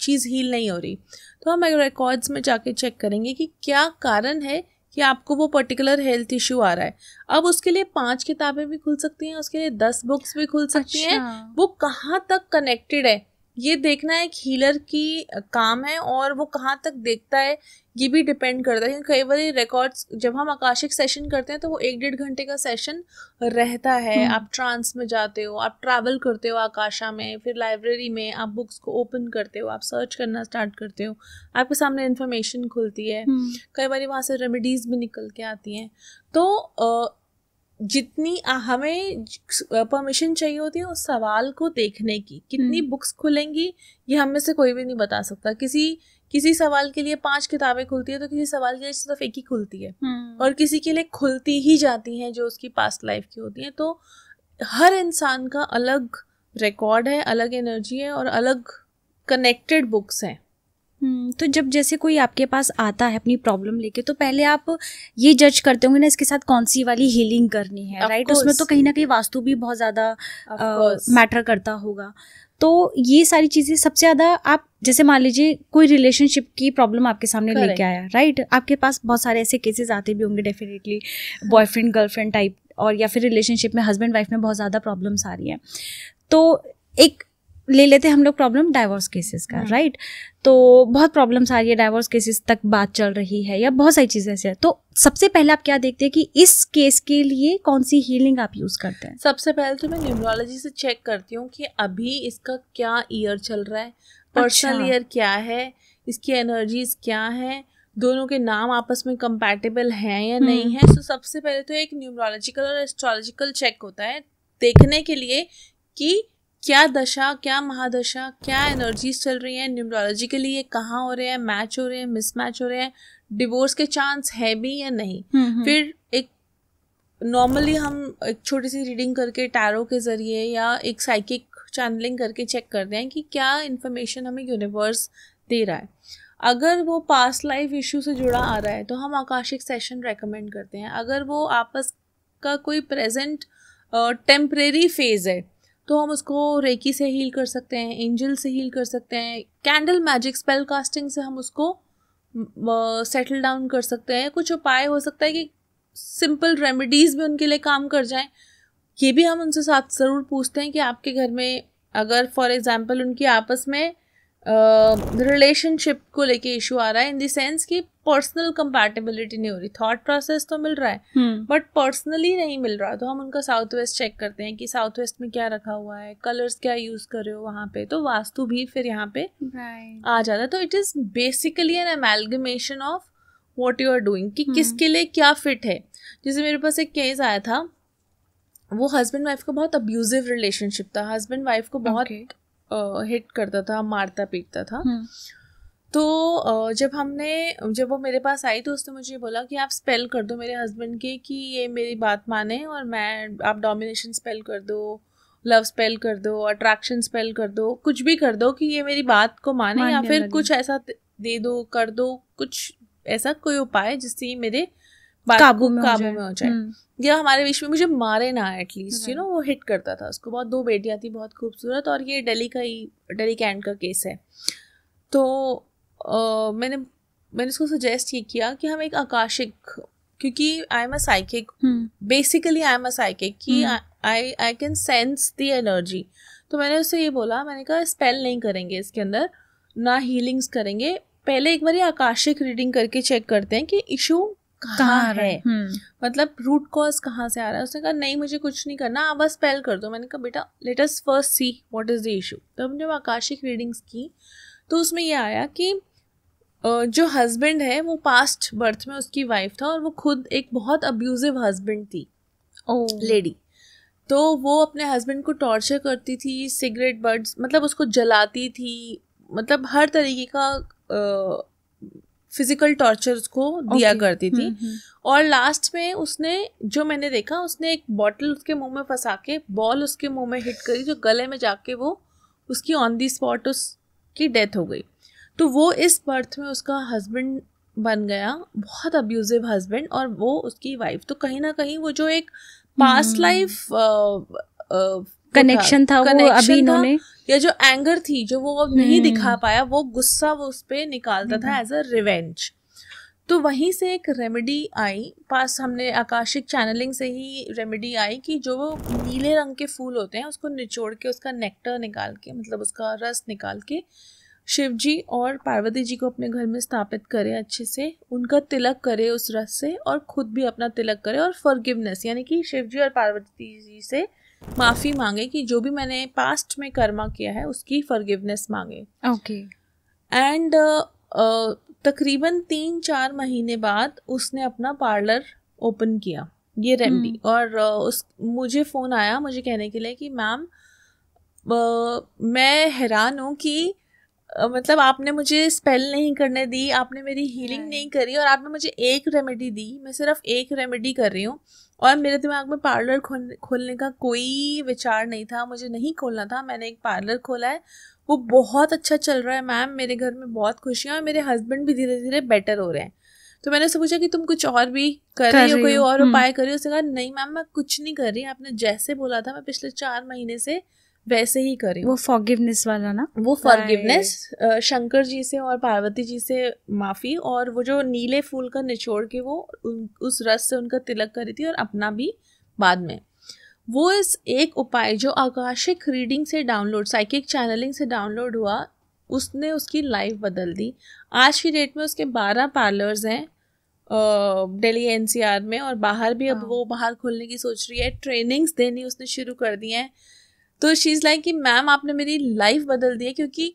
चीज़ हील नहीं हो रही। तो हम रिकॉर्ड्स में जाके चेक करेंगे कि क्या कारण है कि आपको वो पर्टिकुलर हेल्थ इश्यू आ रहा है। अब उसके लिए पांच किताबें भी खुल सकती हैं, उसके लिए दस बुक्स भी खुल सकती अच्छा। हैं, वो कहाँ तक कनेक्टेड है ये देखना एक हीलर की काम है, और वो कहाँ तक देखता है ये भी डिपेंड करता है। कई बार रिकॉर्ड्स जब हम आकाशिक सेशन करते हैं तो वो एक डेढ़ घंटे का सेशन रहता है, आप ट्रांस में जाते हो, आप ट्रैवल करते हो आकाशा में, फिर लाइब्रेरी में आप बुक्स को ओपन करते हो, आप सर्च करना स्टार्ट करते हो, आपके सामने इन्फॉर्मेशन खुलती है, कई बार वहाँ से रेमेडीज भी निकल के आती हैं। तो आ, जितनी हमें परमिशन चाहिए होती है उस सवाल को देखने की। कितनी बुक्स खुलेंगी ये हम में से कोई भी नहीं बता सकता। किसी किसी सवाल के लिए पांच किताबें खुलती है तो किसी सवाल के लिए सिर्फ एक ही खुलती है, और किसी के लिए खुलती ही जाती हैं जो उसकी पास्ट लाइफ की होती हैं। तो हर इंसान का अलग रिकॉर्ड है, अलग एनर्जी है और अलग कनेक्टेड बुक्स हैं। तो जब जैसे कोई आपके पास आता है अपनी प्रॉब्लम लेके तो पहले आप ये जज करते होंगे ना इसके साथ कौन सी वाली हीलिंग करनी है, राइट। उसमें तो कहीं ना कहीं वास्तु भी बहुत ज़्यादा मैटर करता होगा। तो ये सारी चीज़ें सबसे ज़्यादा आप जैसे मान लीजिए कोई रिलेशनशिप की प्रॉब्लम आपके सामने लेके आया, राइट। आपके पास बहुत सारे ऐसे केसेस आते भी होंगे डेफिनेटली, बॉयफ्रेंड गर्लफ्रेंड टाइप, और या फिर रिलेशनशिप में हस्बैंड वाइफ में बहुत ज़्यादा प्रॉब्लम्स आ रही हैं। तो एक ले लेते हैं हम लोग प्रॉब्लम डाइवोर्स केसेस का, राइट। तो बहुत प्रॉब्लम्स आ रही है, डाइवोर्स केसेस तक बात चल रही है या बहुत सारी चीज़ें ऐसी हैं। तो सबसे पहले आप क्या देखते हैं कि इस केस के लिए कौन सी हीलिंग आप यूज़ करते हैं? सबसे पहले तो मैं न्यूमरोलॉजी से चेक करती हूँ कि अभी इसका क्या ईयर चल रहा है, पर्सनल ईयर क्या है, इसकी एनर्जीज क्या है, दोनों के नाम आपस में कंपैटिबल हैं या नहीं है। तो सबसे पहले तो एक न्यूमरोलॉजिकल और एस्ट्रोलॉजिकल चेक होता है देखने के लिए कि क्या दशा, क्या महादशा, क्या एनर्जीज चल रही हैं, न्यूमरोलॉजिकली ये कहाँ हो रहे हैं, मैच हो रहे हैं, मिसमैच हो रहे हैं, डिवोर्स के चांस है भी या नहीं। फिर एक नॉर्मली हम एक छोटी सी रीडिंग करके टैरो के जरिए या एक साइकिक चैनलिंग करके चेक करते हैं कि क्या इन्फॉर्मेशन हमें यूनिवर्स दे रहा है। अगर वो पास्ट लाइफ इशू से जुड़ा आ रहा है तो हम आकाशिक सेशन रेकमेंड करते हैं। अगर वो आपस का कोई प्रेजेंट टेम्परेरी फेज है तो हम उसको रेकी से हील कर सकते हैं, एंजल से हील कर सकते हैं, कैंडल मैजिक स्पेल कास्टिंग से हम उसको सेटल डाउन कर सकते हैं। कुछ उपाय हो सकता है कि सिंपल रेमेडीज़ भी उनके लिए काम कर जाएं। ये भी हम उनसे साथ ज़रूर पूछते हैं कि आपके घर में अगर फॉर एग्जांपल उनकी आपस में रिलेशनशिप को लेके इशू आ रहा है, इन द सेंस कि पर्सनल कंपैटिबिलिटी नहीं हो रही, थॉट प्रोसेस तो मिल रहा है बट पर्सनली नहीं मिल रहा, तो हम उनका साउथ वेस्ट चेक करते हैं कि साउथ वेस्ट में क्या रखा हुआ है, कलर्स क्या यूज कर रहे हो वहाँ पे। तो वास्तु भी फिर यहाँ पे right. आ जाता है। तो it is basically an amalgamation of what you are doing कि किसके लिए क्या फिट है। जैसे मेरे पास एक केस आया था, वो हस्बैंड वाइफ का बहुत अब्यूजिव रिलेशनशिप था, हस्बैंड वाइफ को बहुत okay. हिट करता था, मारता पीटता था। तो जब हमने जब वो मेरे पास आई तो उसने मुझे बोला कि आप स्पेल कर दो मेरे हस्बैंड के कि ये मेरी बात माने, और मैं आप डोमिनेशन स्पेल कर दो, लव स्पेल कर दो, अट्रैक्शन स्पेल कर दो, कुछ भी कर दो कि ये मेरी बात को माने, या फिर कुछ ऐसा दे दो, कर दो कुछ ऐसा कोई उपाय जिससे ये मेरे काबू में काबू में हो जाए या हमारे विश्व में मुझे मारे ना एटलीस्ट, यू नो। वो हिट करता था, उसको बहुत दो बेटियां थी बहुत खूबसूरत, और ये दिल्ली का ही दिल्ली कैंट का केस है। तो आ, मैंने मैंने उसको सजेस्ट ये किया कि हम एक आकाशिक, क्योंकि I am a psychic, basically I am a psychic कि I I can sense the energy. तो मैंने उससे ये बोला, मैंने कहा स्पेल नहीं करेंगे इसके अंदर, ना हीलिंग्स करेंगे, पहले एक बार आकाशिक रीडिंग करके चेक करते हैं कि इशू कहाँ है, मतलब रूट कॉज कहाँ से आ रहा है. उसने कहा नहीं मुझे कुछ नहीं करना, आप बस स्पेल कर दो. मैंने कहा बेटा let us first see what is the issue. तब जब आकाशिक रीडिंग्स की तो उसमें यह आया कि जो हस्बैंड है वो पास्ट बर्थ में उसकी वाइफ था और वो खुद एक बहुत अब्यूजिव हस्बैंड थी लेडी. तो वो अपने हस्बैंड को टॉर्चर करती थी, सिगरेट बर्ड्स मतलब उसको जलाती थी, मतलब हर तरीके का फिजिकल टॉर्चर उसको दिया करती थी. और लास्ट में उसने जो मैंने देखा उसने एक बॉटल उसके मुंह में फंसा के बॉल उसके मुंह में हिट करी जो गले में जाके वो उसकी ऑन दी स्पॉट उसकी डेथ हो गई. तो वो इस बर्थ में उसका हस्बैंड बन गया, बहुत अब्यूजिव हस्बैंड, और वो उसकी वाइफ. तो कहीं ना कहीं वो जो एक पास्ट लाइफ कनेक्शन था, था वो अभी इन्होंने, या जो एंगर थी जो वो अब नहीं दिखा पाया, वो गुस्सा वो उस पर निकालता था एज अ रिवेंज. तो वहीं से एक रेमेडी आई पास, हमने आकाशिक चैनलिंग से ही रेमेडी आई कि जो वो नीले रंग के फूल होते हैं उसको निचोड़ के उसका नेक्टर निकाल के, मतलब उसका रस निकाल के शिव जी और पार्वती जी को अपने घर में स्थापित करे, अच्छे से उनका तिलक करे उस रस से और खुद भी अपना तिलक करे और फॉरगिवनेस यानी कि शिव जी और पार्वती जी से माफ़ी मांगे कि जो भी मैंने पास्ट में कर्मा किया है उसकी फॉरगिवनेस मांगे. ओके एंड तकरीबन तीन चार महीने बाद उसने अपना पार्लर ओपन किया ये रेमेडी. hmm. और uh, उस मुझे फ़ोन आया मुझे कहने के लिए कि मैम uh, मैं हैरान हूँ कि uh, मतलब आपने मुझे स्पेल नहीं करने दी, आपने मेरी हीलिंग yeah. नहीं करी और आपने मुझे एक रेमेडी दी, मैं सिर्फ एक रेमेडी कर रही हूँ और मेरे दिमाग में पार्लर खोल खोलने का कोई विचार नहीं था, मुझे नहीं खोलना था. मैंने एक पार्लर खोला है, वो बहुत अच्छा चल रहा है मैम, मेरे घर में बहुत खुशियाँ और मेरे हस्बैंड भी धीरे धीरे बेटर हो रहे हैं. तो मैंने उससे पूछा कि तुम कुछ और भी कर रही हो, कोई और उपाय कर रही हो? उसने कहा नहीं मैम मैं कुछ नहीं कर रही, आपने जैसे बोला था मैं पिछले चार महीने से वैसे ही कर रही हूँ. वो फॉरगिवनेस वाला ना, वो फॉरगिवनेस, शंकर जी से और पार्वती जी से माफ़ी और वो जो नीले फूल का निचोड़ के वो उस रस से उनका तिलक करी थी और अपना भी बाद में. वो इस एक उपाय जो आकाशिक रीडिंग से डाउनलोड, साइकिक चैनलिंग से डाउनलोड हुआ, उसने उसकी लाइफ बदल दी. आज की डेट में उसके बारह पार्लर्स हैं दिल्ली एनसीआर में और बाहर भी. अब वो बाहर खोलने की सोच रही है, ट्रेनिंग्स देनी उसने शुरू कर दी हैं. तो शी इज़ लाइक कि मैम आपने मेरी लाइफ बदल दी है, क्योंकि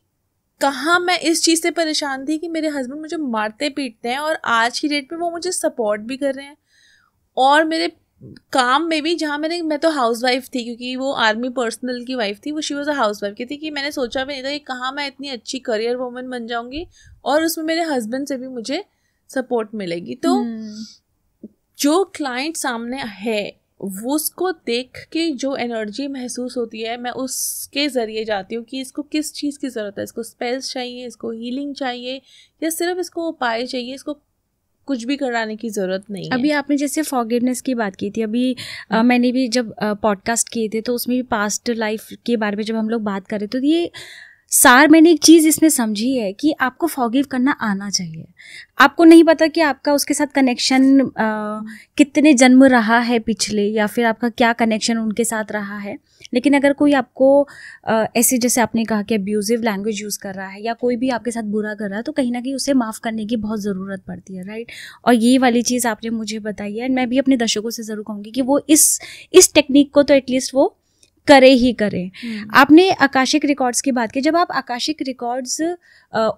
कहाँ मैं इस चीज़ से परेशान थी कि मेरे हस्बैंड मुझे मारते पीटते हैं और आज की डेट में वो मुझे सपोर्ट भी कर रहे हैं. और मेरे काम में भी जहाँ मैंने, मैं तो हाउसवाइफ थी क्योंकि वो आर्मी पर्सनल की वाइफ थी, वो शी वॉज अ हाउसवाइफ की थी, कि मैंने सोचा भी नहीं था कि कहाँ मैं इतनी अच्छी करियर वूमन बन जाऊँगी और उसमें मेरे हस्बैंड से भी मुझे सपोर्ट मिलेगी. तो hmm. जो क्लाइंट सामने है वो उसको देख के जो एनर्जी महसूस होती है मैं उसके ज़रिए जाती हूँ कि इसको किस चीज़ की ज़रूरत है, इसको स्पेल्स चाहिए, इसको हीलिंग चाहिए, या सिर्फ इसको उपाय चाहिए, इसको कुछ भी कराने की ज़रूरत नहीं है. अभी आपने जैसे फॉरगिवनेस की बात की थी, अभी आ, मैंने भी जब पॉडकास्ट किए थे तो उसमें भी पास्ट लाइफ के बारे में जब हम लोग बात कर रहे थे तो ये सार मैंने एक चीज़ इसमें समझी है कि आपको फॉरगिव करना आना चाहिए. आपको नहीं पता कि आपका उसके साथ कनेक्शन कितने जन्म रहा है पिछले, या फिर आपका क्या कनेक्शन उनके साथ रहा है, लेकिन अगर कोई आपको आ, ऐसे जैसे आपने कहा कि अब्यूजिव लैंग्वेज यूज़ कर रहा है या कोई भी आपके साथ बुरा कर रहा है तो कहीं ना कहीं उसे माफ़ करने की बहुत ज़रूरत पड़ती है, राइट. और ये वाली चीज़ आपने मुझे बताई है, एंड मैं भी अपने दर्शकों से ज़रूर कहूँगी कि वो इस इस टेक्निक को तो एटलीस्ट वो करे ही करे. आपने आकाशिक रिकॉर्ड्स की बात की, जब आप आकाशिक रिकॉर्ड्स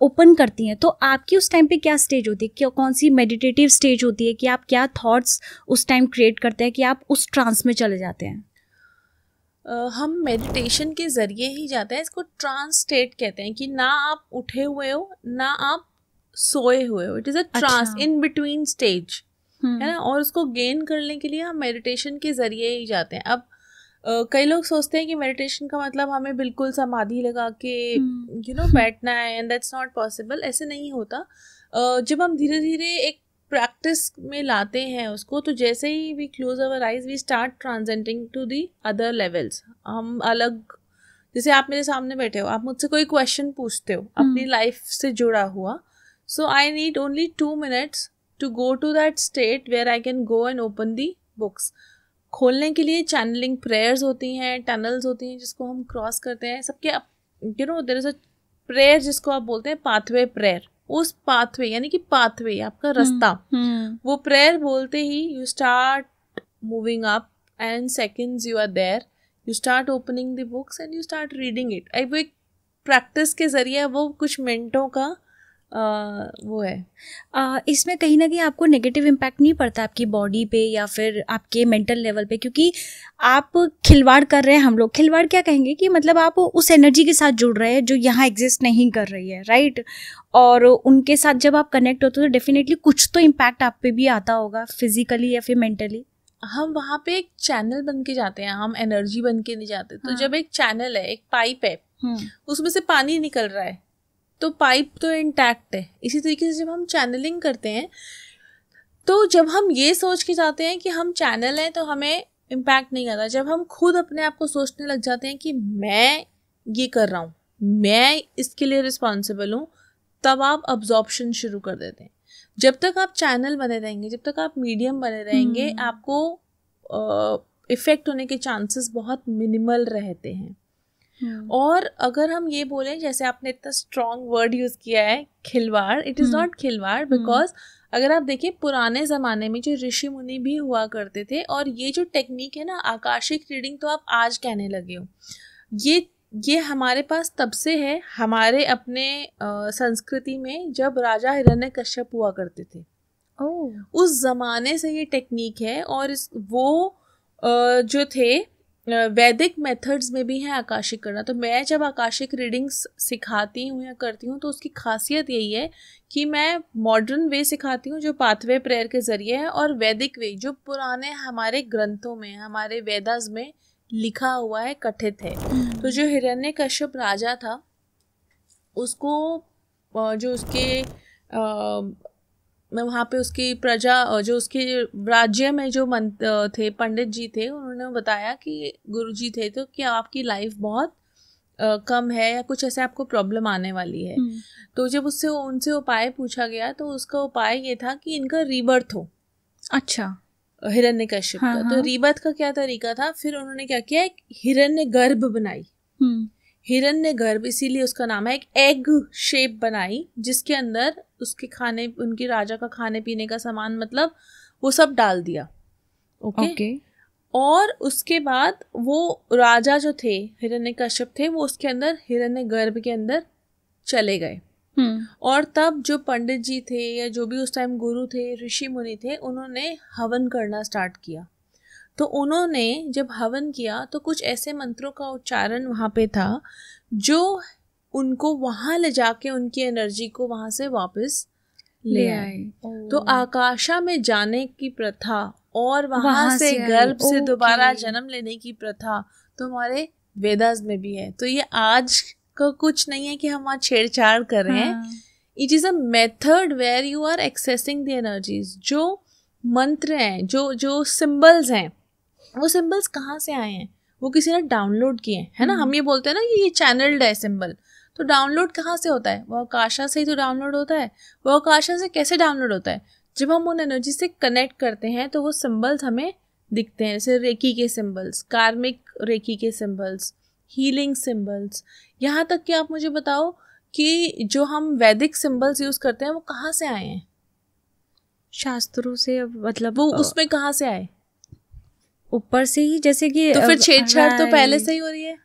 ओपन करती हैं तो आपकी उस टाइम पे क्या स्टेज होती है, क्या कौन सी मेडिटेटिव स्टेज होती है, कि आप क्या थॉट्स उस टाइम क्रिएट करते हैं कि आप उस ट्रांस में चले जाते हैं? Uh, हम मेडिटेशन के ज़रिए ही जाते हैं, इसको ट्रांस स्टेट कहते हैं, कि ना आप उठे हुए हो ना आप सोए हुए हो, it is a trance in between stage, है ना. और उसको गेन करने के लिए हम मेडिटेशन के ज़रिए ही जाते हैं. अब Uh, कई लोग सोचते हैं कि मेडिटेशन का मतलब हमें बिल्कुल समाधि लगा के यू नो बैठना है, एंड दैट्स नॉट पॉसिबल. ऐसे नहीं होता. uh, जब हम धीरे धीरे एक प्रैक्टिस में लाते हैं उसको, तो जैसे ही we close our eyes we start transcending to the other levels. हम अलग, जैसे आप मेरे सामने बैठे हो, आप मुझसे कोई क्वेश्चन पूछते हो अपनी लाइफ से जुड़ा हुआ, so I need only two minutes to go to that state where I can go and open the books. खोलने के लिए चैनलिंग प्रेयर्स होती हैं, टनल्स होती हैं जिसको हम क्रॉस करते हैं सबके, you know there is a prayer जिसको आप बोलते हैं पाथवे प्रेयर, उस पाथवे यानी कि पाथवे आपका रास्ता, वो प्रेयर बोलते ही you start moving up and seconds you are there, you start opening the books and you start reading it. वो एक प्रैक्टिस के जरिए, वो कुछ मिनटों का आ, वो है. आ, इसमें कहीं ना कहीं आपको नेगेटिव इम्पैक्ट नहीं पड़ता आपकी बॉडी पे या फिर आपके मेंटल लेवल पे, क्योंकि आप खिलवाड़ कर रहे हैं. हम लोग खिलवाड़ क्या कहेंगे कि मतलब आप उस एनर्जी के साथ जुड़ रहे हैं जो यहाँ एग्जिस्ट नहीं कर रही है, राइट. और उनके साथ जब आप कनेक्ट होते हो तो डेफिनेटली कुछ तो इम्पैक्ट आप पे भी आता होगा, फिजिकली या फिर मेंटली. हम वहाँ पे एक चैनल बन के जाते हैं, हम एनर्जी बन के नहीं जाते. तो जब एक चैनल है, एक पाइप है, उसमें से पानी निकल रहा है तो पाइप तो इंटैक्ट है. इसी तरीके से जब हम चैनलिंग करते हैं तो जब हम ये सोच के जाते हैं कि हम चैनल हैं तो हमें इम्पैक्ट नहीं आता. जब हम खुद अपने आप को सोचने लग जाते हैं कि मैं ये कर रहा हूँ, मैं इसके लिए रिस्पॉन्सिबल हूँ, तब आप अब्जॉर्प्शन शुरू कर देते हैं. जब तक आप चैनल बने रहेंगे, जब तक आप मीडियम बने रहेंगे, आपको इफेक्ट होने के चांसेस बहुत मिनिमल रहते हैं. और अगर हम ये बोलें, जैसे आपने इतना स्ट्रॉन्ग वर्ड यूज किया है खिलवाड़, इट इज नॉट खिलवाड़, बिकॉज अगर आप देखें पुराने जमाने में जो ऋषि मुनि भी हुआ करते थे, और ये जो टेक्निक है ना आकाशिक रीडिंग, तो आप आज कहने लगे हो, ये ये हमारे पास तब से है. हमारे अपने आ, संस्कृति में जब राजा हिरण्यकश्यप हुआ करते थे, oh. उस जमाने से ये टेक्निक है. और इस वो आ, जो थे वैदिक मेथड्स में भी है आकाशिक करना. तो मैं जब आकाशिक रीडिंग्स सिखाती हूँ या करती हूँ तो उसकी खासियत यही है कि मैं मॉडर्न वे सिखाती हूँ जो पाथवे प्रेयर के जरिए है, और वैदिक वे जो पुराने हमारे ग्रंथों में, हमारे वेदास में लिखा हुआ है, कथित है. तो जो हिरण्यकश्यप राजा था, उसको जो उसके आ, मैं वहाँ पे उसकी प्रजा, जो उसके राज्य में जो मंत थे, पंडित जी थे, उन्होंने बताया कि गुरुजी थे तो कि आपकी लाइफ बहुत आ, कम है या कुछ ऐसे आपको प्रॉब्लम आने वाली है. तो जब उससे उनसे उपाय पूछा गया तो उसका उपाय ये था कि इनका रीबर्थ हो. अच्छा, हिरण्यकश्यप हाँ, का. तो रीबर्थ का क्या तरीका था? फिर उन्होंने क्या किया, एक हिरण्य गर्भ बनाई. हिरण्य गर्भ इसीलिए उसका नाम है. एक एग शेप बनाई जिसके अंदर उसके खाने, उनके राजा का खाने पीने का सामान, मतलब वो सब डाल दिया. Okay okay? okay. और उसके बाद वो राजा जो थे हिरण्यकश्यप थे, वो उसके अंदर हिरण्य गर्भ के अंदर चले गए. hmm. और तब जो पंडित जी थे या जो भी उस टाइम गुरु थे, ऋषि मुनि थे, उन्होंने हवन करना स्टार्ट किया. तो उन्होंने जब हवन किया तो कुछ ऐसे मंत्रों का उच्चारण वहाँ पे था जो उनको वहाँ ले जाके उनकी एनर्जी को वहाँ से वापस ले आए. तो आकाशा में जाने की प्रथा और वहाँ, वहाँ से गर्भ से, से दोबारा जन्म लेने की प्रथा तो हमारे वेदास में भी है. तो ये आज का कुछ नहीं है कि हम वहाँ छेड़छाड़ कर रहे हैं. It is a method where you are accessing the energies. जो मंत्र हैं, जो जो सिम्बल्स हैं, वो सिम्बल्स कहाँ से आए हैं? वो किसी ने डाउनलोड किए हैं, है ना. हम ये बोलते हैं ना कि ये चैनल्ड है सिंबल, तो डाउनलोड कहाँ से होता है? वो आकाशा से ही तो डाउनलोड होता है. वो आकाशा से कैसे डाउनलोड होता है? जब हम उन एनर्जी से कनेक्ट करते हैं तो वो सिम्बल्स हमें दिखते हैं. जैसे रेकी के सिम्बल्स, कार्मिक रेकी के सिम्बल्स, हीलिंग सिम्बल्स, यहाँ तक कि आप मुझे बताओ कि जो हम वैदिक सिम्बल्स यूज़ करते हैं वो कहाँ से आए हैं? शास्त्रों से. मतलब वो उसमें कहाँ से आए? ऊपर से ही, जैसे कि. तो फिर छेड़छाड़ तो पहले से ही हो रही है.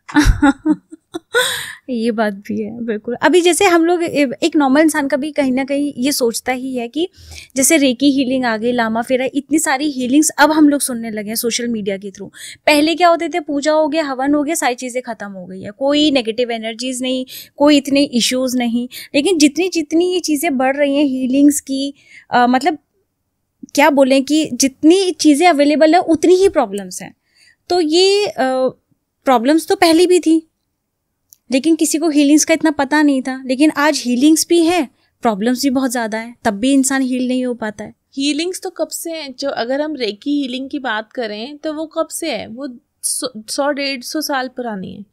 ये बात भी है, बिल्कुल. अभी जैसे हम लोग, एक नॉर्मल इंसान का भी कहीं ना कहीं ये सोचता ही है कि जैसे रेकी हीलिंग आ गई, लामा फेरा, इतनी सारी हीलिंग्स अब हम लोग सुनने लगे हैं सोशल मीडिया के थ्रू. पहले क्या होते थे, पूजा हो गया, हवन हो गया, सारी चीज़ें खत्म हो गई है. कोई नेगेटिव एनर्जीज नहीं, कोई इतने इश्यूज़ नहीं. लेकिन जितनी जितनी ये चीज़ें बढ़ रही हैं हीलिंग्स की, आ, मतलब क्या बोलें कि जितनी चीज़ें अवेलेबल है उतनी ही प्रॉब्लम्स हैं. तो ये प्रॉब्लम्स तो पहले भी थी, लेकिन किसी को हीलिंग्स का इतना पता नहीं था. लेकिन आज हीलिंग्स भी है, प्रॉब्लम्स भी बहुत ज़्यादा है, तब भी इंसान हील नहीं हो पाता है. हीलिंग्स तो कब से हैं? जो अगर हम रेकी हीलिंग की बात करें तो वो कब से है? वो सौ डेढ़ सौ साल पुरानी है.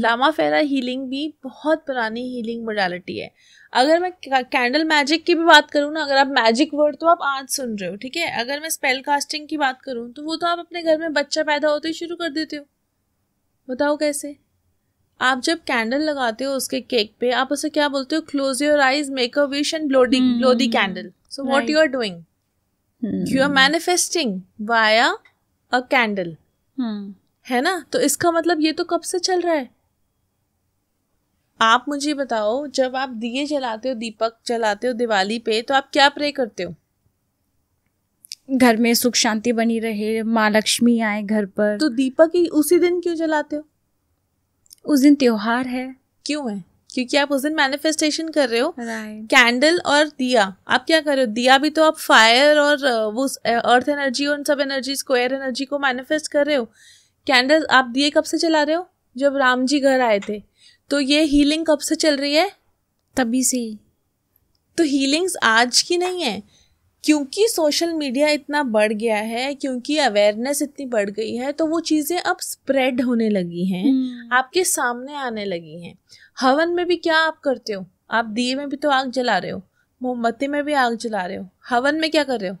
लामा फेरा हीलिंग भी बहुत पुरानी हीलिंग मोडालिटी है. अगर मैं कैंडल मैजिक की भी बात करूँ ना, अगर आप मैजिक वर्ड तो आप आज सुन रहे हो, ठीक है. अगर मैं स्पेल कास्टिंग की बात करूँ तो वो तो आप अपने घर में बच्चा पैदा होते ही शुरू कर देते हो. बताओ कैसे? आप जब कैंडल लगाते हो उसके केक पे, आप उसे क्या बोलते हो? Close your eyes, make a wish and blow the candle. So what you are doing, you are manifesting via a candle, है ना? तो इसका मतलब ये तो कब से चल रहा है. आप मुझे बताओ, जब आप दिए जलाते हो, दीपक जलाते हो दिवाली पे, तो आप क्या प्रे करते हो? घर में सुख शांति बनी रहे, माँ लक्ष्मी आए घर पर. तो दीपक ही उसी दिन क्यों जलाते हो? उस दिन त्योहार है. क्यों है? क्योंकि आप उस दिन मैनिफेस्टेशन कर रहे हो. right. कैंडल और दिया, आप क्या कर रहे हो? दिया भी तो आप फायर और वो अर्थ एनर्जी और सब एनर्जी, स्क्वायर एनर्जी को मैनिफेस्ट कर रहे हो. कैंडल आप दिए कब से जला रहे हो? जब राम जी घर आए थे. तो ये हीलिंग कब से चल रही है? तभी से. तो हीलिंग्स आज की नहीं है, क्योंकि सोशल मीडिया इतना बढ़ गया है, क्योंकि अवेयरनेस इतनी बढ़ गई है, तो वो चीज़ें अब स्प्रेड होने लगी हैं, hmm. आपके सामने आने लगी हैं. हवन में भी क्या आप करते हो? आप दिए में भी तो आग जला रहे हो, मोमबत्ती में भी आग जला रहे हो, हवन में क्या कर रहे हो?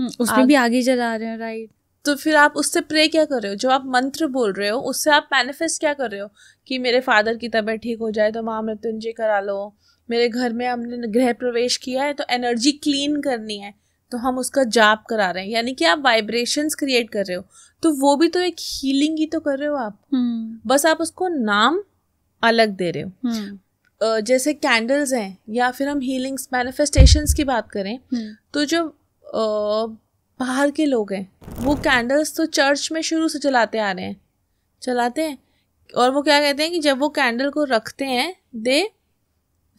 hmm. उसमें आग... भी आगे जला रहे हो. राइट. तो फिर आप उससे प्रे क्या कर रहे हो? जो आप मंत्र बोल रहे हो उससे आप मैनिफेस्ट क्या कर रहे हो? कि मेरे फादर की तबीयत ठीक हो जाए तो माँ मृत्युंजय करा लो, मेरे घर में हमने गृह प्रवेश किया है तो एनर्जी क्लीन करनी है तो हम उसका जाप करा रहे हैं. यानी कि आप वाइब्रेशंस क्रिएट कर रहे हो, तो वो भी तो एक हीलिंग ही तो कर रहे हो आप. hmm. बस आप उसको नाम अलग दे रहे हो. hmm. uh, जैसे कैंडल्स हैं, या फिर हम हीलिंग्स मैनिफेस्टेशंस की बात करें, hmm. तो जो uh, बाहर के लोग हैं वो कैंडल्स तो चर्च में शुरू से जलाते आ रहे हैं, जलाते हैं, और वो क्या कहते हैं कि जब वो कैंडल को रखते हैं, दे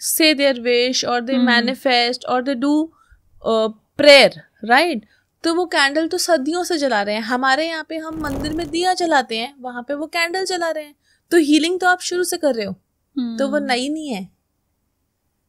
say their wish or they hmm. manifest or they do uh, prayer, right? तो वो कैंडल तो सदियों से जला रहे हैं. हमारे यहाँ पे हम मंदिर में दिया जलाते हैं, वहाँ पे वो कैंडल जला रहे हैं. तो हीलिंग तो आप शुरू से कर रहे हो, hmm. तो वो नई नहीं है.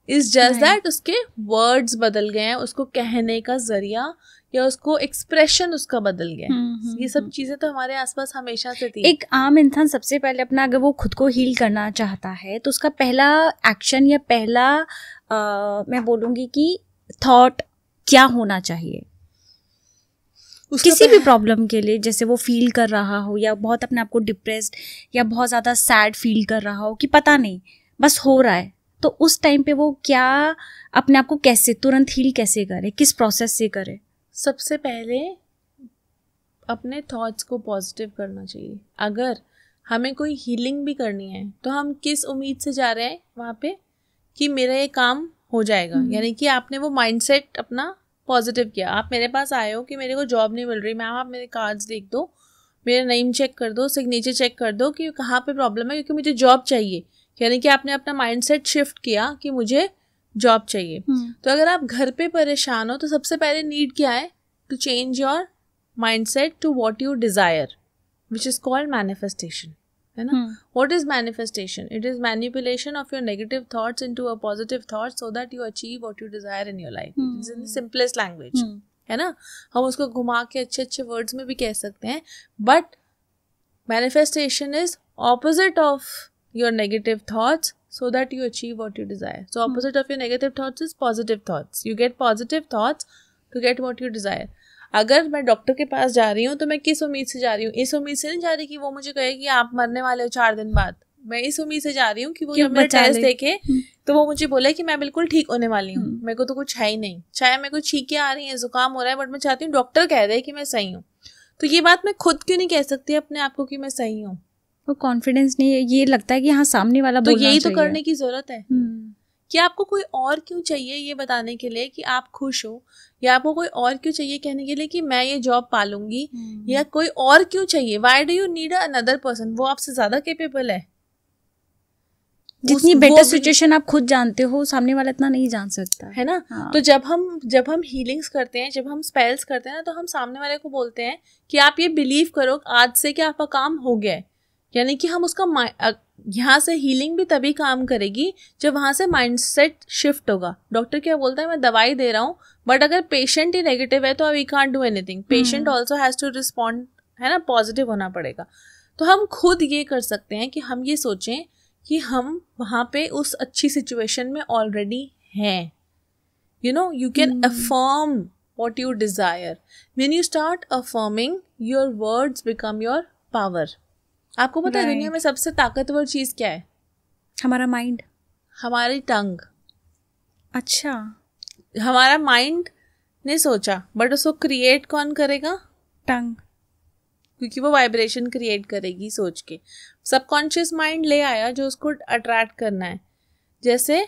इट्स जस्ट दैट उसके वर्ड्स बदल गए हैं, उसको कहने का जरिया या उसको एक्सप्रेशन उसका बदल गया है. ये सब चीजें तो हमारे आसपास हमेशा से थी. एक आम इंसान सबसे पहले अपना, अगर वो खुद को हील करना चाहता है, तो उसका पहला एक्शन या पहला आ, मैं बोलूँगी कि थॉट क्या होना चाहिए किसी भी प्रॉब्लम के लिए? जैसे वो फील कर रहा हो या बहुत अपने आप को डिप्रेस्ड या बहुत ज़्यादा सैड फील कर रहा हो कि पता नहीं बस हो रहा है, तो उस टाइम पे वो क्या अपने आप को कैसे तुरंत हील कैसे करे, किस प्रोसेस से करे? सबसे पहले अपने थॉट्स को पॉजिटिव करना चाहिए. अगर हमें कोई हीलिंग भी करनी है तो हम किस उम्मीद से जा रहे हैं वहाँ पे कि मेरा ये काम हो जाएगा. यानी कि आपने वो माइंडसेट अपना पॉजिटिव किया. आप मेरे पास आए हो कि मेरे को जॉब नहीं मिल रही, मैम आप मेरे कार्ड्स देख दो, मेरा नेम चेक कर दो, सिग्नेचर चेक कर दो कि कहाँ पे प्रॉब्लम है, क्योंकि मुझे जॉब चाहिए. यानी कि आपने अपना माइंडसेट शिफ्ट किया कि मुझे जॉब चाहिए. hmm. तो अगर आप घर पे परेशान हो तो सबसे पहले नीड क्या है? To change your mindset to what you desire, which is called manifestation, है ना? What is manifestation? It is manipulation of your negative thoughts into a positive thought so that you achieve what you desire in your life. It is in the simplest language, है ना? हम उसको घुमा के अच्छे अच्छे वर्ड्स में भी कह सकते हैं, but manifestation is opposite of your negative thoughts so that you achieve what you desire. So opposite hmm. of your negative thoughts is positive thoughts. You get positive thoughts to get what you desire. अगर मैं doctor के पास जा रही हूँ तो मैं किस उम्मीद से जा रही हूँ? इस उम्मीद से नहीं जा रही कि वो मुझे कहे कि आप मरने वाले हो चार दिन बाद. मैं इस उम्मीद से जा रही हूँ कि वो जब मेरे टेस्ट देखे hmm. तो वो मुझे बोले कि मैं बिल्कुल ठीक होने वाली हूँ. hmm. मेरे को तो कुछ है ही नहीं, चाहे मेरे को छींकें आ रही हैं, जुकाम हो रहा है, बट मैं चाहती हूँ डॉक्टर कह दे कि मैं सही हूँ. तो ये बात मैं खुद क्यों नहीं कह सकती अपने आप को कि मैं सही हूँ? वो कॉन्फिडेंस नहीं है, ये लगता है कि हाँ सामने वाला बोलना चाहिए. तो यही तो करने की ज़रूरत है कि आपको कोई और क्यों चाहिए ये बताने के लिए कि आप खुश हो, या आपको कोई और क्यों चाहिए कहने के लिए कि मैं ये जॉब पा लूँगी, या कोई और क्यों चाहिए. Why do you need another person? वो आपसे ज़्यादा कैपेबल है. जितनी बेटर सिचुएशन आप खुद जानते हो, सामने वाला इतना नहीं जान सकता, है ना? हाँ. तो जब हम जब हम हीलिंग्स करते हैं, जब हम स्पेल्स करते हैं ना, तो हम सामने वाले को बोलते हैं कि आप ये बिलीव करो आज से कि आपका काम हो गया है. यानी कि हम उसका यहाँ से हीलिंग भी तभी काम करेगी जब वहाँ से माइंडसेट शिफ्ट होगा. डॉक्टर क्या बोलता है? मैं दवाई दे रहा हूँ, बट अगर पेशेंट ही नेगेटिव है तो we can't do anything. Patient also has to respond, है ना? पॉजिटिव होना पड़ेगा. तो हम खुद ये कर सकते हैं कि हम ये सोचें कि हम वहाँ पे उस अच्छी सिचुएशन में ऑलरेडी हैं. You know, you can affirm what you desire. When you start affirming, your words become your power. आपको पता है दुनिया में सबसे ताकतवर चीज़ क्या है? हमारा माइंड, हमारी टंग। अच्छा, हमारा माइंड ने सोचा, बट उसको क्रिएट कौन करेगा? टंग, क्योंकि वो वाइब्रेशन क्रिएट करेगी सोच के। सबकॉन्शियस माइंड ले आया जो उसको अट्रैक्ट करना है। जैसे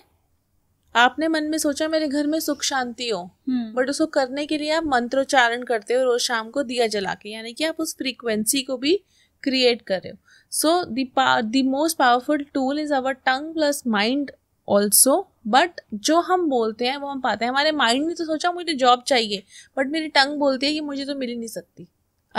आपने मन में सोचा मेरे घर में सुख शांति हो, बट उसको करने के लिए आप मंत्रोच्चारण करते हो रोज शाम को दिया जला के, यानी कि आप उस फ्रीक्वेंसी को भी क्रिएट कर रहे हो। So the most powerful tool is our tongue plus mind also. But जो हम बोलते हैं वो हम पाते हैं। हमारे माइंड ने तो सोचा मुझे जॉब चाहिए, बट मेरी टंग बोलती है कि मुझे तो मिल ही नहीं सकती।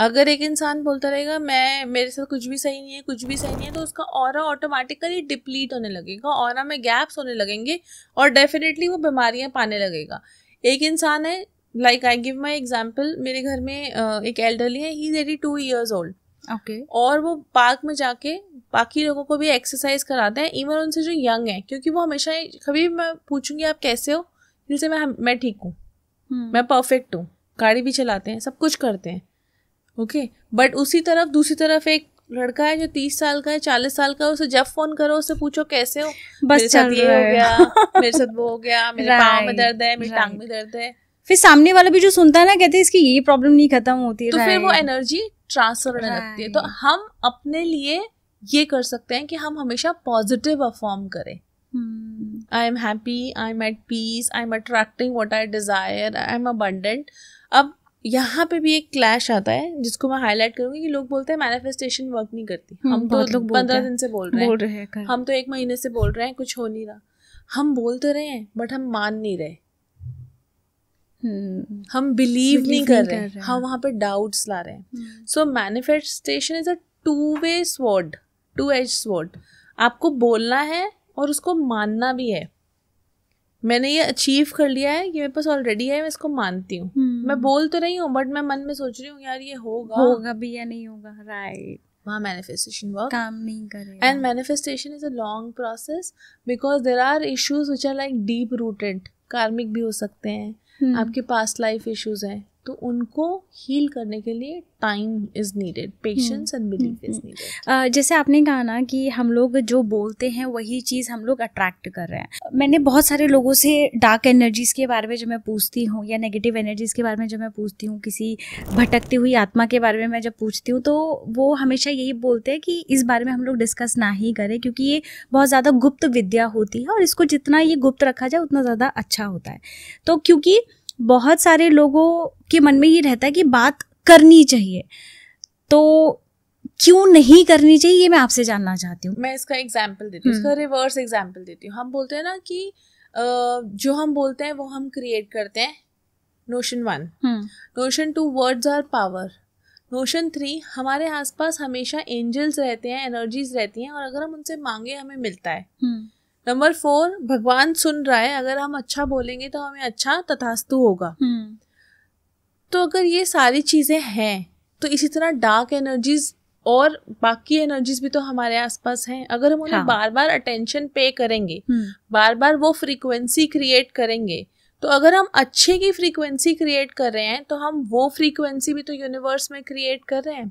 अगर एक इंसान बोलता रहेगा मैं मेरे साथ कुछ भी सही नहीं है, कुछ भी सही नहीं है, तो उसका ऑरा ऑटोमेटिकली डिप्लीट होने लगेगा, ऑरा में गैप्स होने लगेंगे और डेफिनेटली वो बीमारियां पाने लगेगा। एक इंसान है, like I give my example, मेरे घर में uh, एक एल्डरली है, he is eighty two years old, okay, और वो पार्क में जाके बाकी लोगों को भी एक्सरसाइज कराते हैं, इवन उनसे जो यंग है, क्योंकि वो हमेशा, कभी मैं पूछूंगी आप कैसे हो, जैसे मैं मैं ठीक हूँ, मैं परफेक्ट हूँ, गाड़ी भी चलाते हैं, सब कुछ करते हैं, ओके okay. बट उसी तरफ दूसरी तरफ एक लड़का है जो तीस साल का है, चालीस साल का है, उसे जब फोन करो, उससे पूछो कैसे हो, बस मेरे साथ ये हो गया, मेरे साथ वो हो गया, मेरे पाँव में दर्द है, मेरी टांग में दर्द है। फिर सामने वाला भी जो सुनता है ना, कहते हैं इसकी ये प्रॉब्लम नहीं खत्म होती है, तो फिर वो एनर्जी ट्रांसफर होने लगती है। तो हम अपने लिए ये कर सकते हैं कि हम हमेशा पॉजिटिव परफॉर्म करें। I am happy, I am at peace, I am attracting what I desire, I am abundant. अब यहाँ पे भी एक क्लैश आता है जिसको मैं हाईलाइट करूंगी कि लोग बोलते हैं मैनिफेस्टेशन वर्क नहीं करती। हम तो पंद्रह दिन से बोल रहे हैं, बोल रहे हैं हम तो एक महीने से बोल रहे हैं, कुछ हो नहीं रहा। हम बोल तो रहे हैं बट हम मान नहीं रहे, hmm. हम बिलीव नहीं कर रहे, रहे हम वहाँ पे डाउट्स ला रहे हैं। So manifestation is a two way sword, two edge sword. आपको बोलना है और उसको मानना भी है। मैंने ये अचीव कर लिया है, ये मेरे पास ऑलरेडी है, मैं इसको मानती हूँ, hmm. मैं बोल तो रही हूँ बट मैं मन में सोच रही हूँ यार ये होगा होगा भी या नहीं होगा, राइट। वहाँ मैनिफेस्टेशन वर्क काम नहीं करेगा। And manifestation is a long process because there are issues which are like deep rooted, karmic भी हो सकते हैं, hmm. आपके पास्ट लाइफ इश्यूज हैं, तो उनको हील करने के लिए time is needed, patience and belief is needed. जैसे आपने कहा ना कि हम लोग जो बोलते हैं वही चीज़ हम लोग अट्रैक्ट कर रहे हैं। मैंने बहुत सारे लोगों से डार्क एनर्जीज़ के बारे में जब मैं पूछती हूँ, या नेगेटिव एनर्जीज़ के बारे में जब मैं पूछती हूँ, किसी भटकती हुई आत्मा के बारे में मैं जब पूछती हूँ, तो वो हमेशा यही बोलते हैं कि इस बारे में हम लोग डिस्कस ना ही करें, क्योंकि ये बहुत ज़्यादा गुप्त विद्या होती है और इसको जितना ये गुप्त रखा जाए उतना ज़्यादा अच्छा होता है। तो क्योंकि बहुत सारे लोगों के मन में ये रहता है कि बात करनी चाहिए, तो क्यों नहीं करनी चाहिए, ये मैं आपसे जानना चाहती हूँ। मैं इसका एग्जाम्पल देती हूँ, इसका रिवर्स एग्जाम्पल देती हूँ। हम बोलते हैं ना कि जो हम बोलते हैं वो हम क्रिएट करते हैं, notion one. Notion two, words are power. Notion three, हमारे आसपास हमेशा एंजल्स रहते हैं, एनर्जीज रहती हैं, और अगर हम उनसे मांगे हमें मिलता है। नंबर फोर, भगवान सुन रहा है, अगर हम अच्छा बोलेंगे तो हमें अच्छा तथास्तु होगा। hmm. तो अगर ये सारी चीजें हैं, तो इसी तरह डार्क एनर्जीज और बाकी एनर्जीज भी तो हमारे आसपास हैं। अगर हम उन्हें हाँ. बार बार अटेंशन पे करेंगे, hmm. बार बार वो फ्रीक्वेंसी क्रिएट करेंगे, तो अगर हम अच्छे की फ्रीक्वेंसी क्रिएट कर रहे हैं तो हम वो फ्रीक्वेंसी भी तो यूनिवर्स में क्रिएट कर रहे हैं।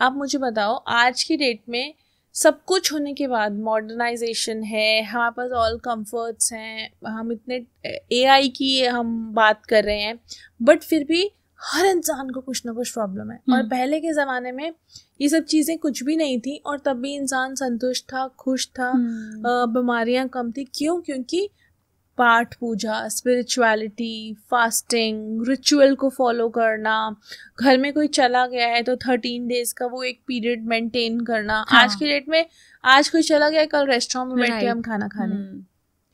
आप मुझे बताओ, आज की डेट में सब कुछ होने के बाद, मॉडर्नाइजेशन है, हमारे पास ऑल कंफर्ट्स हैं, हम इतने एआई की हम बात कर रहे हैं, बट फिर भी हर इंसान को कुछ ना कुछ प्रॉब्लम है। और पहले के ज़माने में ये सब चीज़ें कुछ भी नहीं थी और तब भी इंसान संतुष्ट था, खुश था, बीमारियां कम थी। क्यों? क्योंकि पाठ पूजा, स्पिरिचुअलिटी, फास्टिंग, रिचुअल को फॉलो करना, घर में कोई चला गया है तो थर्टीन डेज का वो एक पीरियड मेंटेन करना। हाँ. आज की डेट में आज कोई चला गया, कल रेस्टोरेंट में बैठ के हम खाना खा रहे हैं,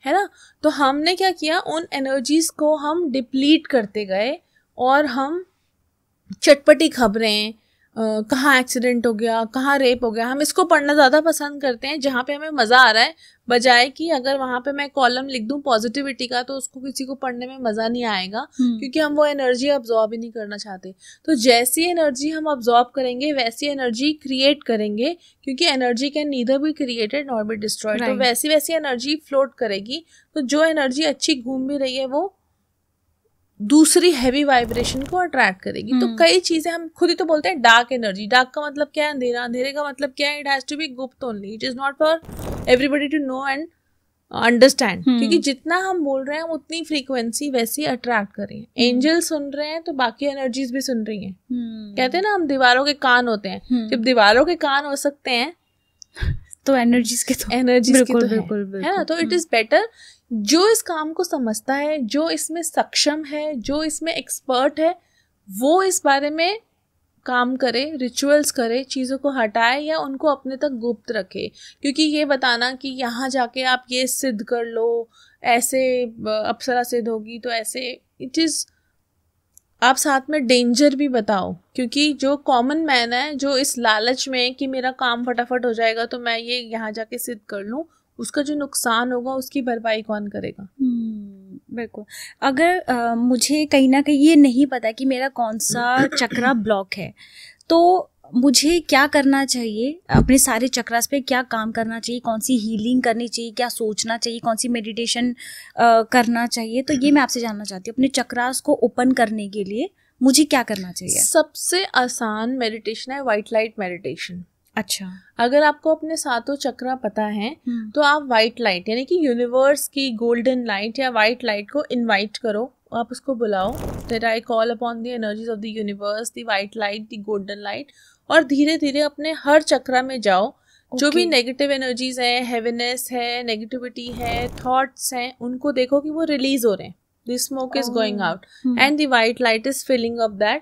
है ना। तो हमने क्या किया, उन एनर्जीज को हम डिप्लीट करते गए और हम चटपटी खबरें, कहाँ एक्सीडेंट हो गया, कहाँ रेप हो गया, हम इसको पढ़ना ज़्यादा पसंद करते हैं जहाँ पे हमें मज़ा आ रहा है, बजाय कि अगर वहाँ पे मैं कॉलम लिख दूँ पॉजिटिविटी का तो उसको किसी को पढ़ने में मज़ा नहीं आएगा, क्योंकि हम वो एनर्जी अब्जॉर्ब ही नहीं करना चाहते। तो जैसी एनर्जी हम अब्जॉर्ब करेंगे वैसी एनर्जी क्रिएट करेंगे, क्योंकि energy can neither be created nor be destroyed. तो वैसी वैसी एनर्जी फ्लोट करेगी, तो जो एनर्जी अच्छी घूम भी रही है वो दूसरी हैवी वाइब्रेशन को अट्रैक्ट करेगी। तो कई चीजें हम खुद ही तो बोलते हैं डार्क एनर्जी। डार्क का मतलब क्या है? अंधेरा। अंधेरे का मतलब क्या है? इट हैज टू बी गुप्त only, it is not for everybody to know and understand. क्योंकि जितना हम बोल रहे हैं उतनी फ्रीक्वेंसी वैसी अट्रैक्ट कर रही है। एंजल सुन रहे हैं तो बाकी एनर्जीज भी सुन रही है। hmm. कहते हैं ना हम दीवारों के कान होते हैं। hmm. जब दीवारों के कान हो सकते हैं तो एनर्जीज के तो एनर्जीज बिल्कुल, के तो बिल्कुल, है, बिल्कुल, है ना। तो इट इज बेटर जो इस काम को समझता है, जो इसमें सक्षम है, जो इसमें एक्सपर्ट है, वो इस बारे में काम करे, रिचुअल्स करे, चीज़ों को हटाए या उनको अपने तक गुप्त रखे। क्योंकि ये बताना कि यहाँ जाके आप ये सिद्ध कर लो, ऐसे अप्सरा सिद्ध होगी तो ऐसे, इट इज़ आप साथ में डेंजर भी बताओ। क्योंकि जो कॉमन मैन है जो इस लालच में कि मेरा काम फटाफट हो जाएगा तो मैं ये यहाँ जाके सिद्ध कर लूँ, उसका जो नुकसान होगा उसकी भरपाई कौन करेगा? बिल्कुल। अगर आ, मुझे कहीं ना कहीं ये नहीं पता कि मेरा कौन सा चक्रा ब्लॉक है तो मुझे क्या करना चाहिए, अपने सारे चक्रास पे क्या काम करना चाहिए, कौन सी हीलिंग करनी चाहिए, क्या सोचना चाहिए, कौन सी मेडिटेशन आ, करना चाहिए, तो ये मैं आपसे जानना चाहती हूँ। अपने चक्रास को ओपन करने के लिए मुझे क्या करना चाहिए? सबसे आसान मेडिटेशन है व्हाइट लाइट मेडिटेशन। अच्छा, अगर आपको अपने सातों चक्रा पता है तो आप व्हाइट लाइट यानी कि यूनिवर्स की गोल्डन लाइट या व्हाइट लाइट को इनवाइट करो, आप उसको बुलाओ। That I call upon the energies of the universe, the white light, the golden light. और धीरे धीरे अपने हर चक्रा में जाओ। okay. जो भी नेगेटिव एनर्जीज हैं, हैवीनेस है, नेगेटिविटी है, थॉट्स हैं, उनको देखो कि वो रिलीज हो रहे हैं। The smoke is going out and the white light is filling up that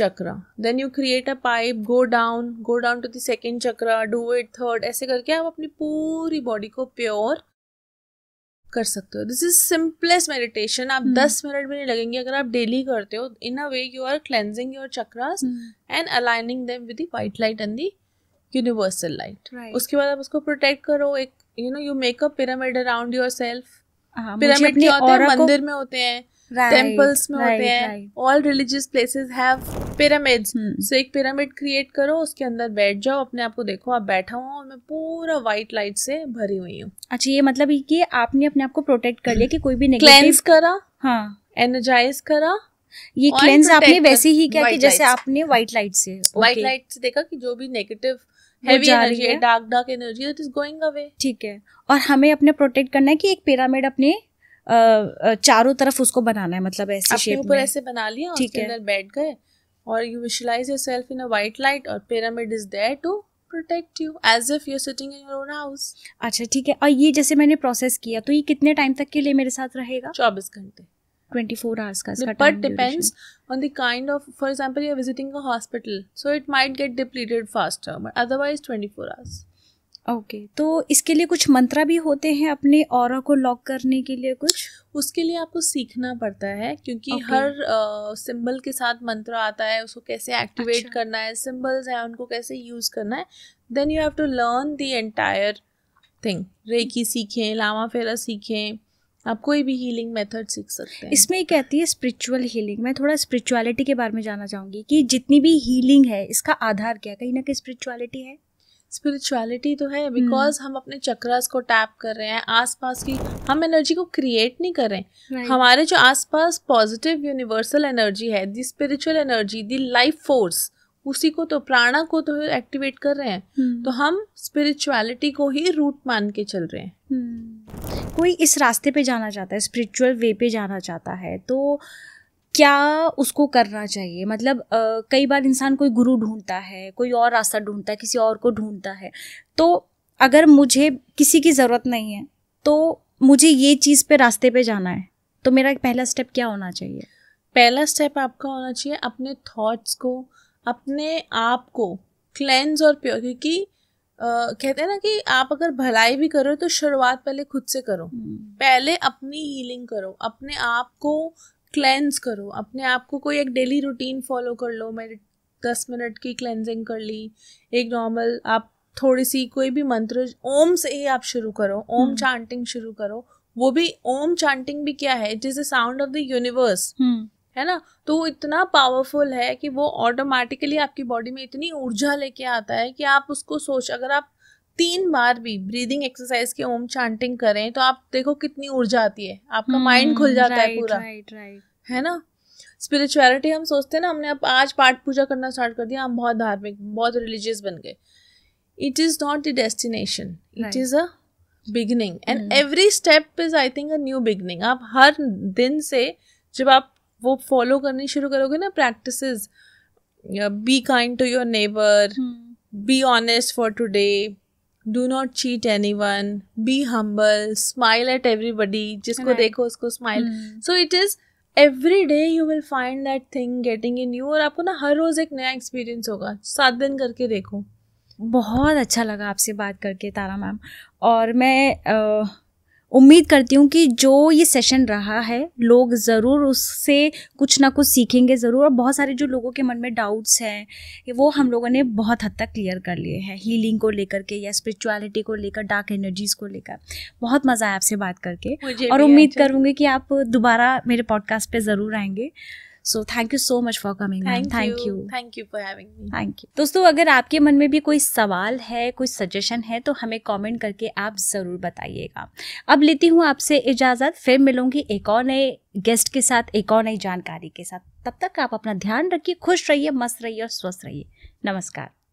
chakra. Then you create a pipe, go down go down to the second chakra, do it third, ऐसे करके आप अपनी पूरी बॉडी को प्योर कर सकते हो। This is simplest meditation. आप दस hmm. मिनट भी नहीं लगेंगे अगर आप डेली करते हो। In a way you are cleansing your chakras and aligning them with the white light and the universal light. उसके बाद आप उसको प्रोटेक्ट करो। एक you know you make a pyramid around yourself. Pyramid क्या होते हैं? मंदिर में होते हैं, टेम्पल्स में होते हैं, all religious places have pyramids. So एक पिरामिड क्रिएट करो, उसके अंदर बैठ जाओ। अपने आप को देखो, आप बैठा हुआ और मैं पूरा व्हाइट लाइट से भरी हुई हूँ। अच्छा, ये मतलब ये कि आपने अपने आप को प्रोटेक्ट कर लिया कि कोई भी नेगेटिव क्लेंस करा, हाँ, एनर्जाइज करा। ये क्लेंस आपने वैसे ही किया कि जैसे आपने व्हाइट लाइट से व्हाइट लाइट से देखा कि जो भी नेगेटिव हैवी एनर्जी है, dark dark energy it is going away. ठीक है, और हमें अपने प्रोटेक्ट करना है कि एक पिरामिड अपने चारों तरफ उसको बनाना है, मतलब ऐसे शेप में। ऊपर ऐसे बना लिया, उसके अंदर बैठ गए और you visualize yourself in a white light और pyramid is there to protect you as if you are sitting in your own house. अच्छा, ठीक है। और ये जैसे मैंने प्रोसेस किया तो ये कितने टाइम तक के लिए मेरे साथ रहेगा? चौबीस घंटे, ट्वेंटी फोर आवर्स का इसका time. But depends on the kind of, for example you are visiting a hospital so it might get depleted faster, but otherwise twenty four hours. Okay okay, तो इसके लिए कुछ मंत्रा भी होते हैं अपने ऑरा को लॉक करने के लिए? कुछ उसके लिए आपको सीखना पड़ता है क्योंकि okay. हर सिंबल uh, के साथ मंत्रा आता है, उसको कैसे एक्टिवेट अच्छा. करना है, सिंबल्स हैं उनको कैसे यूज करना है। Then you have to learn the entire thing. Recce सीखें, लामा फेरा सीखें, आप कोई भी हीलिंग मेथड सीख सकते हैं। इसमें ही कहती है स्पिरिचुअल हीलिंग। मैं थोड़ा स्पिरिचुअलिटी के बारे में जानना चाहूँगी कि जितनी भी हीलिंग है इसका आधार क्या, कहीं ना कहीं स्पिरिचुअलिटी है? स्पिरिचुअलिटी तो है बिकॉज hmm. हम अपने चक्रास को टैप कर रहे हैं, आसपास की हम एनर्जी को क्रिएट नहीं कर रहे हैं। right. हमारे जो आसपास पॉजिटिव यूनिवर्सल एनर्जी है, the spiritual energy, the life force, उसी को तो प्राणा को तो एक्टिवेट कर रहे हैं। hmm. तो हम स्पिरिचुअलिटी को ही रूट मान के चल रहे हैं। hmm. कोई इस रास्ते पे जाना चाहता है, स्पिरिचुअल वे पे जाना चाहता है तो क्या उसको करना चाहिए? मतलब आ, कई बार इंसान कोई गुरु ढूंढता है, कोई और रास्ता ढूंढता है, किसी और को ढूंढता है। तो अगर मुझे किसी की ज़रूरत नहीं है तो मुझे ये चीज़ पे रास्ते पे जाना है तो मेरा पहला स्टेप क्या होना चाहिए? पहला स्टेप आपका होना चाहिए अपने थॉट्स को, अपने आप को क्लेंज और प्योर। क्योंकि Uh, कहते हैं ना कि आप अगर भलाई भी करो तो शुरुआत पहले खुद से करो। hmm. पहले अपनी हीलिंग करो, अपने आप को क्लेंस करो, अपने आप को कोई एक डेली रूटीन फॉलो कर लो। मैं दस मिनट की क्लेंजिंग कर ली, एक नॉर्मल आप थोड़ी सी कोई भी मंत्र, ओम से ही आप शुरू करो, ओम hmm. चांटिंग शुरू करो। वो भी ओम चांटिंग भी क्या है, it is the sound of the universe, है ना। तो वो इतना पावरफुल है कि वो ऑटोमेटिकली आपकी बॉडी में इतनी ऊर्जा लेके आता है कि आप उसको सोच, अगर आप तीन बार भी ब्रीदिंग एक्सरसाइज के ओम चांटिंग करें तो आप देखो कितनी ऊर्जा आती है, आपका माइंड hmm, खुल जाता right, है पूरा, राइट right, राइट right. है ना। स्पिरिचुअलिटी हम सोचते हैं ना, हमने अब आज पाठ पूजा करना स्टार्ट कर दिया, हम बहुत धार्मिक बहुत रिलीजियस बन गए। It is not the destination, it is a beginning and every step is I think a new beginning. आप हर दिन से जब आप वो फॉलो करनी शुरू करोगे ना practices, be kind to your neighbour, be honest for today, do not cheat anyone, be humble, smile at everybody, जिसको देखो उसको smile. So it is every day you will find that thing getting in you, और आपको ना हर रोज एक नया experience होगा। सात दिन करके देखो। बहुत अच्छा लगा आपसे बात करके तारा मैम, और मैं आ, उम्मीद करती हूँ कि जो ये सेशन रहा है लोग ज़रूर उससे कुछ ना कुछ सीखेंगे ज़रूर, और बहुत सारे जो लोगों के मन में डाउट्स हैं वो हम लोगों ने बहुत हद तक क्लियर कर लिए हैं, हीलिंग को लेकर के या स्पिरिचुअलिटी को लेकर, डार्क एनर्जीज़ को लेकर। बहुत मज़ा आया आपसे बात करके, और उम्मीद करूँगी कि आप दोबारा मेरे पॉडकास्ट पे ज़रूर आएंगे। So thank you so much for coming, thank you, thank you for having me, thank you. दोस्तों अगर आपके मन में भी कोई सवाल है, कोई सजेशन है, तो हमें कमेंट करके आप ज़रूर बताइएगा। अब लेती हूँ आपसे इजाज़त, फिर मिलूँगी एक और नए गेस्ट के साथ, एक और नई जानकारी के साथ। तब तक आप अपना ध्यान रखिए, खुश रहिए, मस्त रहिए और स्वस्थ रहिए। नमस्कार।